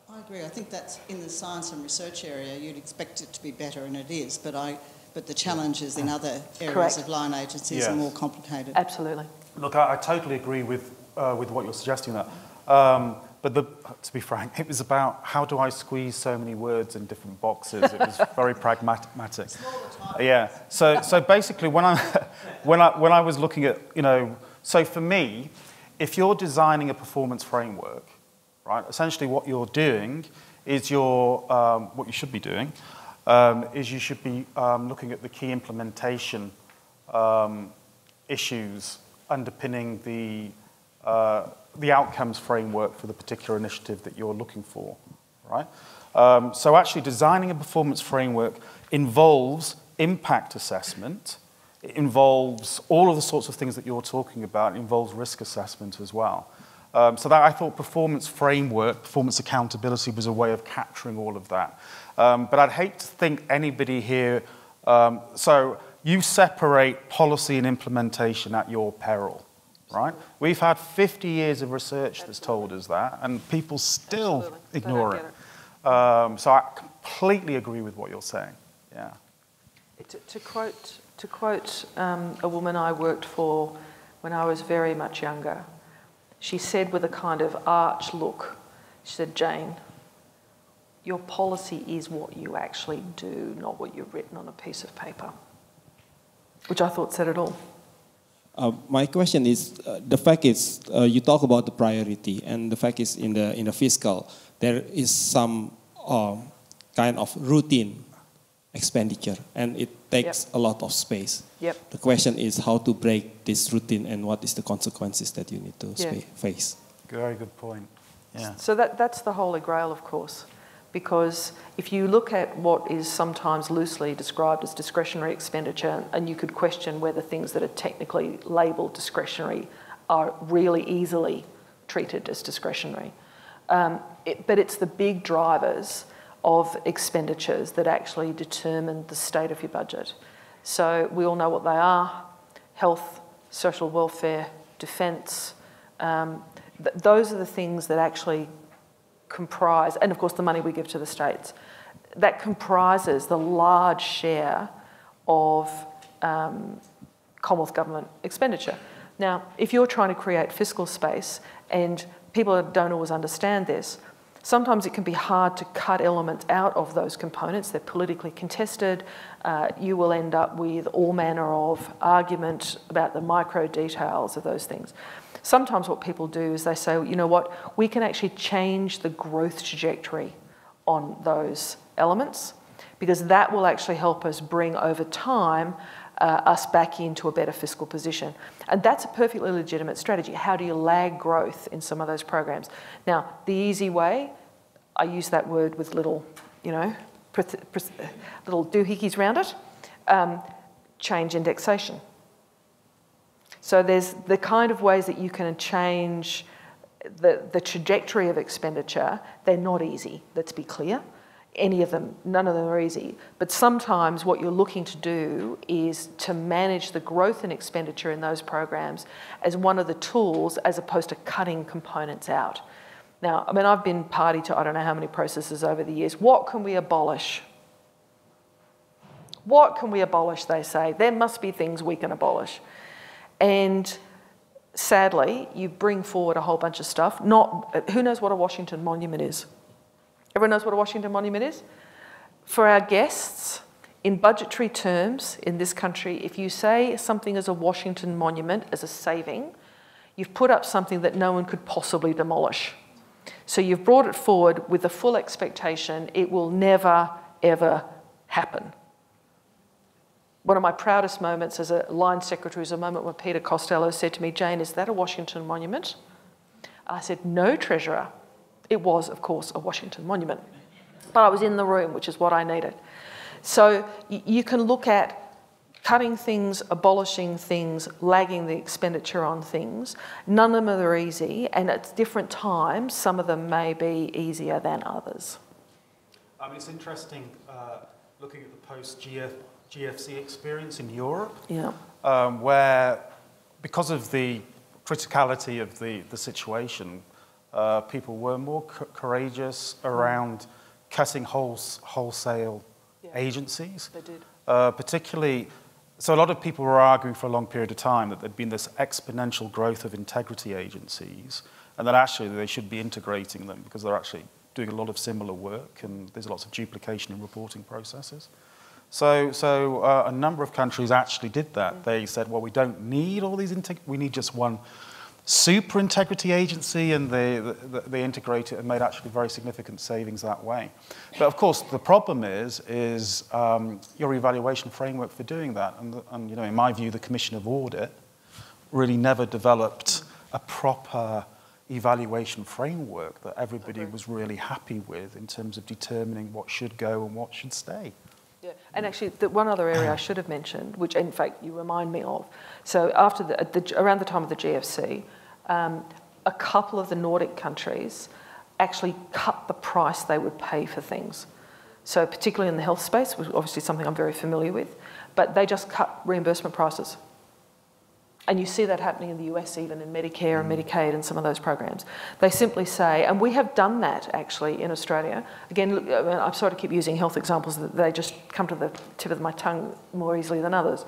I agree. I think that's in the science and research area, you'd expect it to be better, and it is, but, I, but the challenges in other areas Correct. Of line agencies yes. are more complicated. Absolutely. Look, I, I totally agree with, uh, with what you're suggesting there. Um, But the, to be frank, it was about how do I squeeze so many words in different boxes. It was very pragmatic. Yeah. So, so basically, when I, when I, when I was looking at, you know, so for me, if you're designing a performance framework, right, essentially what you're doing is you're, um, what you should be doing um, is you should be um, looking at the key implementation um, issues underpinning the Uh, the outcomes framework for the particular initiative that you're looking for, right? Um, so actually designing a performance framework involves impact assessment, it involves all of the sorts of things that you're talking about, it involves risk assessment as well. Um, so that, I thought performance framework, performance accountability was a way of capturing all of that. Um, but I'd hate to think anybody here, um, so you separate policy and implementation at your peril, right? We've had fifty years of research that's told us that, and people still Absolutely. ignore it. it. Um, so I completely agree with what you're saying, yeah. To, to quote, to quote um, a woman I worked for when I was very much younger, she said with a kind of arch look, she said, Jane, your policy is what you actually do, not what you've written on a piece of paper, which I thought said it all. Uh, my question is, uh, the fact is, uh, you talk about the priority, and the fact is in the, in the fiscal, there is some uh, kind of routine expenditure, and it takes yep. a lot of space. Yep. The question is how to break this routine and what is the consequences that you need to yeah. face. Very good point. Yeah. So that, that's the holy grail, of course, because if you look at what is sometimes loosely described as discretionary expenditure, and you could question whether things that are technically labelled discretionary are really easily treated as discretionary. Um, it, but it's the big drivers of expenditures that actually determine the state of your budget. So we all know what they are: health, social welfare, defence. Um, th those are the things that actually comprise, and of course the money we give to the states, that comprises the large share of um, Commonwealth government expenditure. Now, if you're trying to create fiscal space, and people don't always understand this, sometimes it can be hard to cut elements out of those components. They're politically contested. Uh, you will end up with all manner of argument about the micro details of those things. Sometimes what people do is they say, well, you know what, we can actually change the growth trajectory on those elements, because that will actually help us bring over time uh, us back into a better fiscal position. And that's a perfectly legitimate strategy. How do you lag growth in some of those programs? Now, the easy way, I use that word with little, you know, little doohickeys around it, um, change indexation. So there's the kind of ways that you can change the, the trajectory of expenditure. They're not easy, let's be clear. Any of them, none of them are easy. But sometimes what you're looking to do is to manage the growth and expenditure in those programs as one of the tools, as opposed to cutting components out. Now, I mean, I've been party to I don't know how many processes over the years. What can we abolish? What can we abolish, they say. There must be things we can abolish. And sadly, you bring forward a whole bunch of stuff. Not, who knows what a Washington Monument is? Everyone knows what a Washington Monument is? For our guests, in budgetary terms in this country, if you say something as a Washington Monument, as a saving, you've put up something that no one could possibly demolish. So you've brought it forward with the full expectation it will never, ever happen. One of my proudest moments as a line secretary was a moment when Peter Costello said to me, Jane, is that a Washington Monument? I said, no, Treasurer. It was, of course, a Washington Monument. But I was in the room, which is what I needed. So you can look at cutting things, abolishing things, lagging the expenditure on things. None of them are easy, and at different times, some of them may be easier than others. I mean, it's interesting uh, looking at the post-G F C experience in Europe, yeah. um, where, because of the criticality of the, the situation, Uh, people were more co courageous around mm. cutting wholes wholesale yeah. agencies. They did. Uh, particularly, so a lot of people were arguing for a long period of time that there'd been this exponential growth of integrity agencies, and that actually they should be integrating them because they're actually doing a lot of similar work, and there's lots of duplication in reporting processes. So, so uh, a number of countries actually did that. Mm. They said, well, we don't need all these, we need just one super integrity agency, and they, they, they integrated and made actually very significant savings that way. But of course, the problem is, is um, your evaluation framework for doing that. And, the, and you know, in my view, the Commission of Audit really never developed a proper evaluation framework that everybody okay. was really happy with in terms of determining what should go and what should stay. Yeah. And actually, the one other area I should have mentioned, which in fact you remind me of, so after the, the, around the time of the G F C, um, a couple of the Nordic countries actually cut the price they would pay for things. So particularly in the health space, which is obviously something I'm very familiar with, but they just cut reimbursement prices. And you see that happening in the U S, even in Medicare and Medicaid and some of those programs. They simply say, and we have done that actually in Australia. Again, I'm sorry to keep using health examples, they just come to the tip of my tongue more easily than others.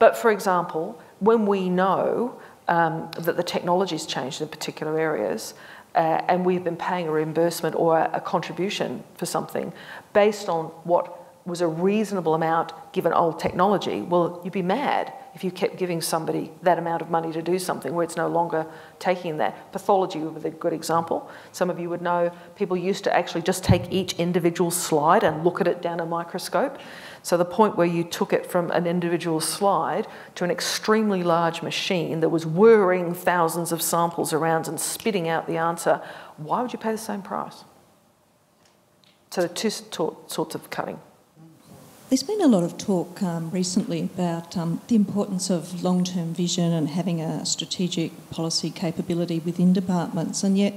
But for example, when we know um, that the technology's changed in particular areas, Uh, and we've been paying a reimbursement or a, a contribution for something based on what was a reasonable amount given old technology, well, you'd be mad if you kept giving somebody that amount of money to do something where it's no longer taking that. Pathology would be a good example. Some of you would know people used to actually just take each individual slide and look at it down a microscope. So the point where you took it from an individual slide to an extremely large machine that was whirring thousands of samples around and spitting out the answer, why would you pay the same price? So there are two sorts of cutting. There's been a lot of talk um, recently about um, the importance of long-term vision and having a strategic policy capability within departments, and yet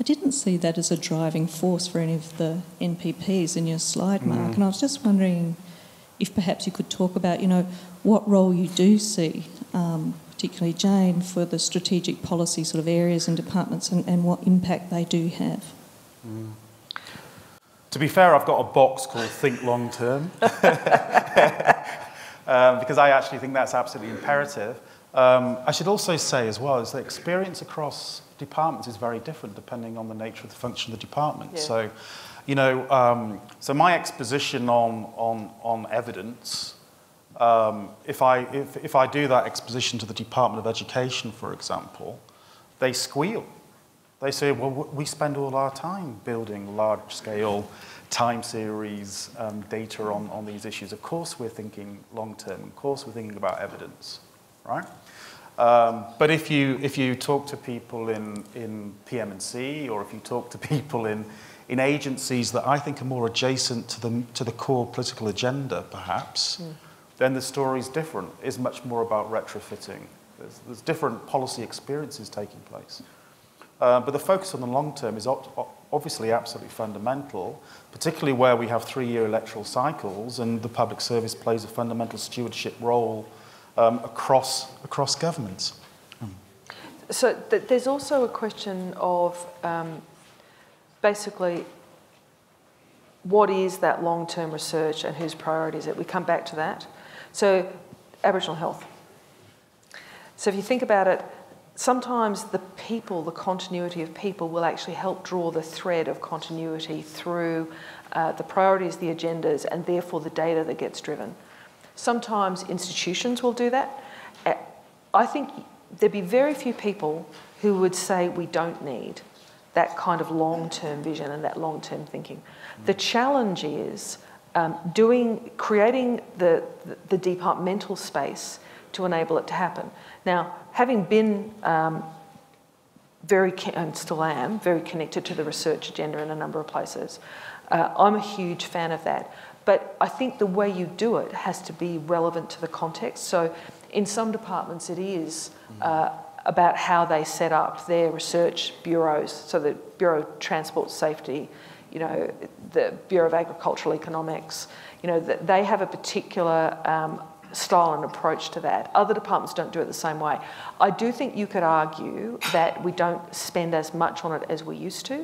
I didn't see that as a driving force for any of the N P Ps in your slide, Mark, mm. and I was just wondering if perhaps you could talk about, you know, what role you do see, um, particularly Jane, for the strategic policy sort of areas and departments and, and what impact they do have. Mm. To be fair, I've got a box called Think Long Term um, because I actually think that's absolutely imperative. Um, I should also say as well is the experience across departments is very different depending on the nature of the function of the department. Yeah. So, you know, um, so my exposition on, on, on evidence, um, if, I, if, if I do that exposition to the Department of Education, for example, they squeal. They say, well, we spend all our time building large-scale time series um, data on, on these issues. Of course we're thinking long-term. Of course we're thinking about evidence, right? Um, but if you, if you talk to people in, in P M and C or if you talk to people in, in agencies that I think are more adjacent to the, to the core political agenda, perhaps, mm. then the story's different. It's much more about retrofitting. There's, there's different policy experiences taking place. Uh, but the focus on the long term is obviously absolutely fundamental, particularly where we have three-year electoral cycles and the public service plays a fundamental stewardship role um, across, across governments. Mm. So th there's also a question of um, basically what is that long-term research and whose priority is it? We come back to that. So Aboriginal health. So if you think about it, sometimes the people, the continuity of people, will actually help draw the thread of continuity through uh, the priorities, the agendas, and therefore the data that gets driven. Sometimes institutions will do that. I think there'd be very few people who would say we don't need that kind of long-term vision and that long-term thinking. The challenge is um, doing, creating the, the departmental space to enable it to happen. Now, having been um, very, and still am, very connected to the research agenda in a number of places, uh, I'm a huge fan of that. But I think the way you do it has to be relevant to the context. So in some departments it is uh, about how they set up their research bureaus, so the Bureau of Transport Safety, you know, the Bureau of Agricultural Economics, you know, they have a particular um, style and approach to that. Other departments don't do it the same way. I do think you could argue that we don't spend as much on it as we used to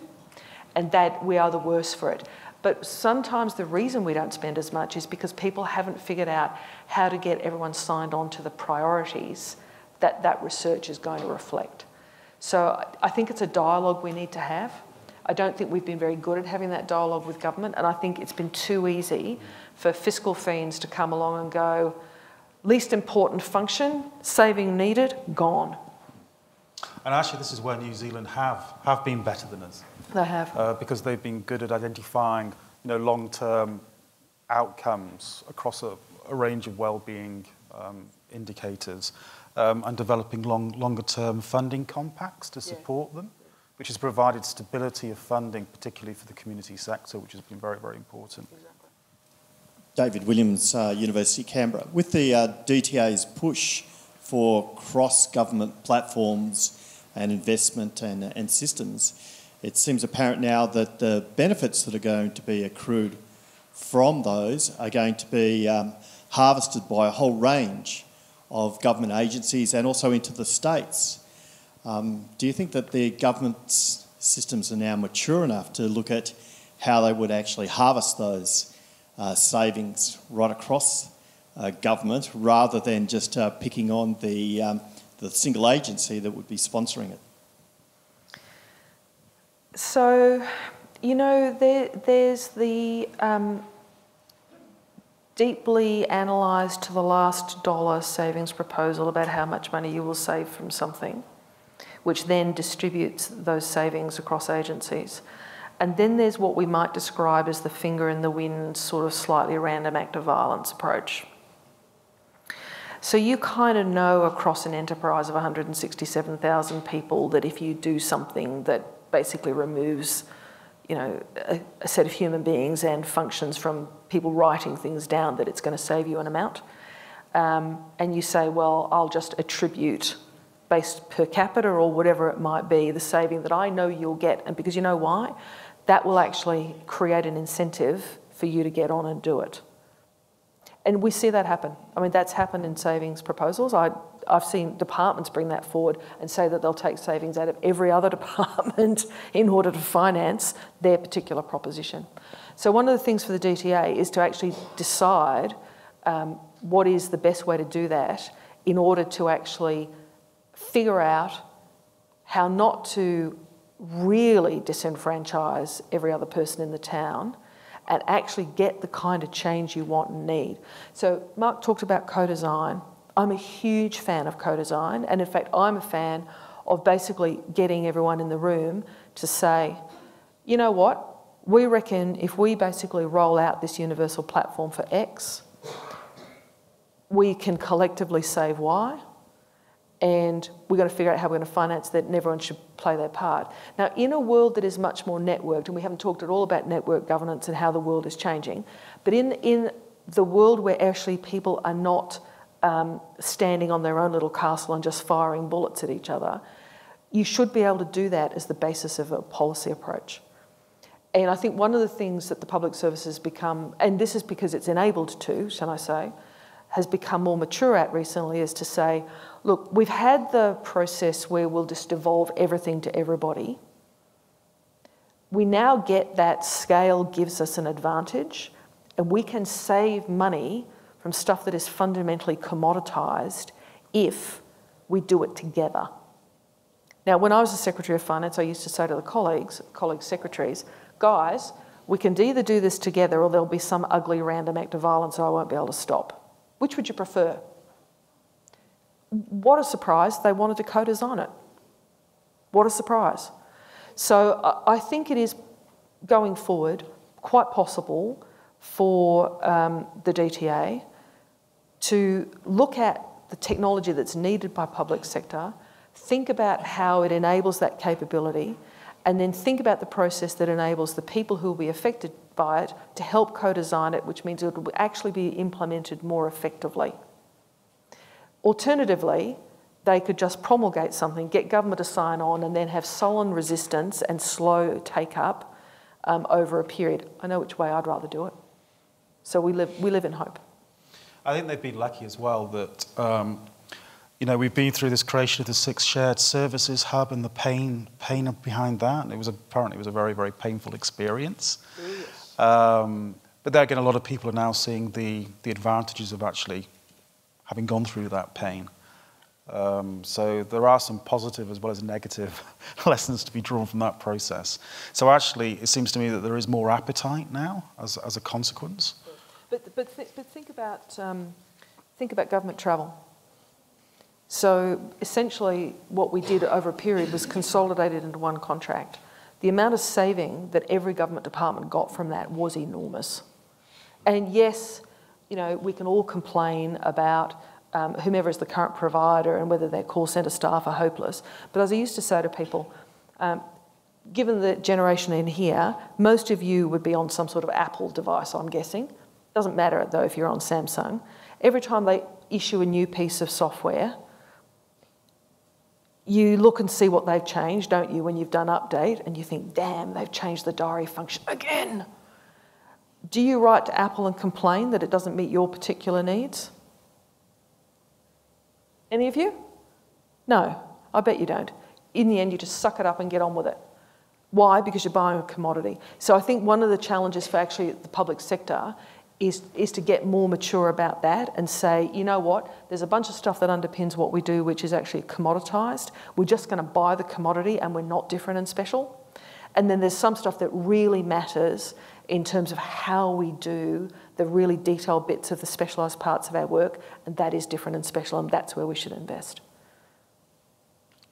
and that we are the worse for it. But sometimes the reason we don't spend as much is because people haven't figured out how to get everyone signed on to the priorities that that research is going to reflect. So I think it's a dialogue we need to have. I don't think we've been very good at having that dialogue with government, and I think it's been too easy for fiscal fiends to come along and go, least important function, saving needed, gone. And actually this is where New Zealand have, have been better than us. They have. Uh, because they've been good at identifying, you know, long-term outcomes across a, a range of well-being um, indicators um, and developing long, longer-term funding compacts to support yeah. them, which has provided stability of funding, particularly for the community sector, which has been very, very important. Exactly. David Williams, uh, University of Canberra. With the uh, D T A's push for cross-government platforms and investment and, and systems, it seems apparent now that the benefits that are going to be accrued from those are going to be um, harvested by a whole range of government agencies and also into the states. Um, do you think that the government's systems are now mature enough to look at how they would actually harvest those uh, savings right across uh, government rather than just uh, picking on the, um, the single agency that would be sponsoring it? So, you know, there, there's the um, deeply analysed to the last dollar savings proposal about how much money you will save from something, which then distributes those savings across agencies. And then there's what we might describe as the finger in the wind, sort of slightly random act of violence approach. So you kind of know across an enterprise of one hundred sixty-seven thousand people that if you do something that basically removes, you know, a, a set of human beings and functions from people writing things down, that it's going to save you an amount. Um, and you say, well, I'll just attribute based per capita or whatever it might be, the saving that I know you'll get. And because you know why? That will actually create an incentive for you to get on and do it. And we see that happen. I mean, that's happened in savings proposals. I, I've seen departments bring that forward and say that they'll take savings out of every other department in order to finance their particular proposition. So one of the things for the D T A is to actually decide um, what is the best way to do that in order to actually figure out how not to really disenfranchise every other person in the town and actually get the kind of change you want and need. So Mark talked about co-design. I'm a huge fan of co-design, and in fact, I'm a fan of basically getting everyone in the room to say, you know what, we reckon if we basically roll out this universal platform for X, we can collectively save Y, and we're going to figure out how we're going to finance that, and everyone should play their part. Now, in a world that is much more networked, and we haven't talked at all about network governance and how the world is changing, but in, in the world where actually people are not um, standing on their own little castle and just firing bullets at each other, you should be able to do that as the basis of a policy approach. And I think one of the things that the public service has become, and this is because it's enabled to, shall I say, has become more mature at recently, is to say, look, we've had the process where we'll just devolve everything to everybody. We now get that scale gives us an advantage, and we can save money from stuff that is fundamentally commoditized if we do it together. Now, when I was the Secretary of Finance, I used to say to the colleagues, colleague secretaries, guys, we can either do this together or there'll be some ugly random act of violence that I won't be able to stop. Which would you prefer? What a surprise, they wanted to co-design it. What a surprise. So I think it is, going forward, quite possible for um, the D T A to look at the technology that's needed by public sector, think about how it enables that capability, and then think about the process that enables the people who will be affected by it to help co-design it, which means it will actually be implemented more effectively. Alternatively, they could just promulgate something, get government to sign on, and then have sullen resistance and slow take-up um, over a period. I know which way I'd rather do it. So we live, we live in hope. I think they've been lucky as well that um, you know, we've been through this creation of the six shared services hub and the pain, pain behind that. It was apparently it was a very, very painful experience. Yes. Um, but there again, a lot of people are now seeing the, the advantages of actually having gone through that pain. Um, so there are some positive as well as negative lessons to be drawn from that process. So actually, it seems to me that there is more appetite now as, as a consequence. But, but, th but think about, um, think about government travel. So essentially what we did over a period was consolidated into one contract. The amount of saving that every government department got from that was enormous. And yes, you know, we can all complain about um, whomever is the current provider and whether their call centre staff are hopeless. But as I used to say to people, um, given the generation in here, most of you would be on some sort of Apple device, I'm guessing. Doesn't matter though if you're on Samsung. Every time they issue a new piece of software, you look and see what they've changed, don't you, when you've done update, and you think, damn, they've changed the diary function again. Do you write to Apple and complain that it doesn't meet your particular needs? Any of you? No, I bet you don't. In the end, you just suck it up and get on with it. Why? Because you're buying a commodity. So I think one of the challenges for actually the public sector is, is to get more mature about that and say, you know what, there's a bunch of stuff that underpins what we do which is actually commoditised. We're just going to buy the commodity and we're not different and special. And then there's some stuff that really matters in terms of how we do the really detailed bits of the specialised parts of our work, and that is different and special, and that's where we should invest.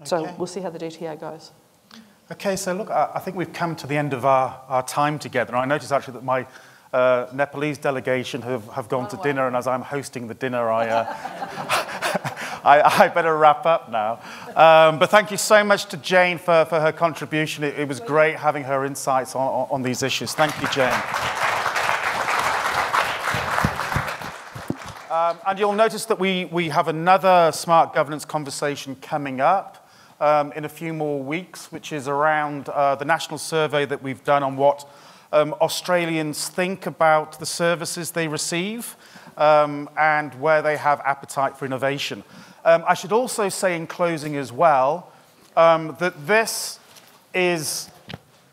Okay. So we'll see how the D T A goes. Okay, so look, I think we've come to the end of our, our time together. I noticed actually that my uh, Nepalese delegation have, have gone oh, to wow. dinner, and as I'm hosting the dinner, I, uh, I, I better wrap up now. Um, but thank you so much to Jane for, for her contribution. It, it was great having her insights on, on these issues. Thank you, Jane. Um, and you'll notice that we, we have another smart governance conversation coming up um, in a few more weeks, which is around uh, the national survey that we've done on what um, Australians think about the services they receive um, and where they have appetite for innovation. Um, I should also say in closing as well um, that this is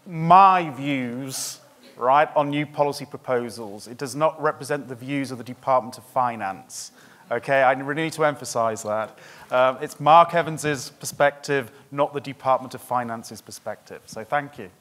my views right, on new policy proposals. It does not represent the views of the Department of Finance. Okay, I really need to emphasize that. Um, it's Mark Evans's perspective, not the Department of Finance's perspective. So thank you.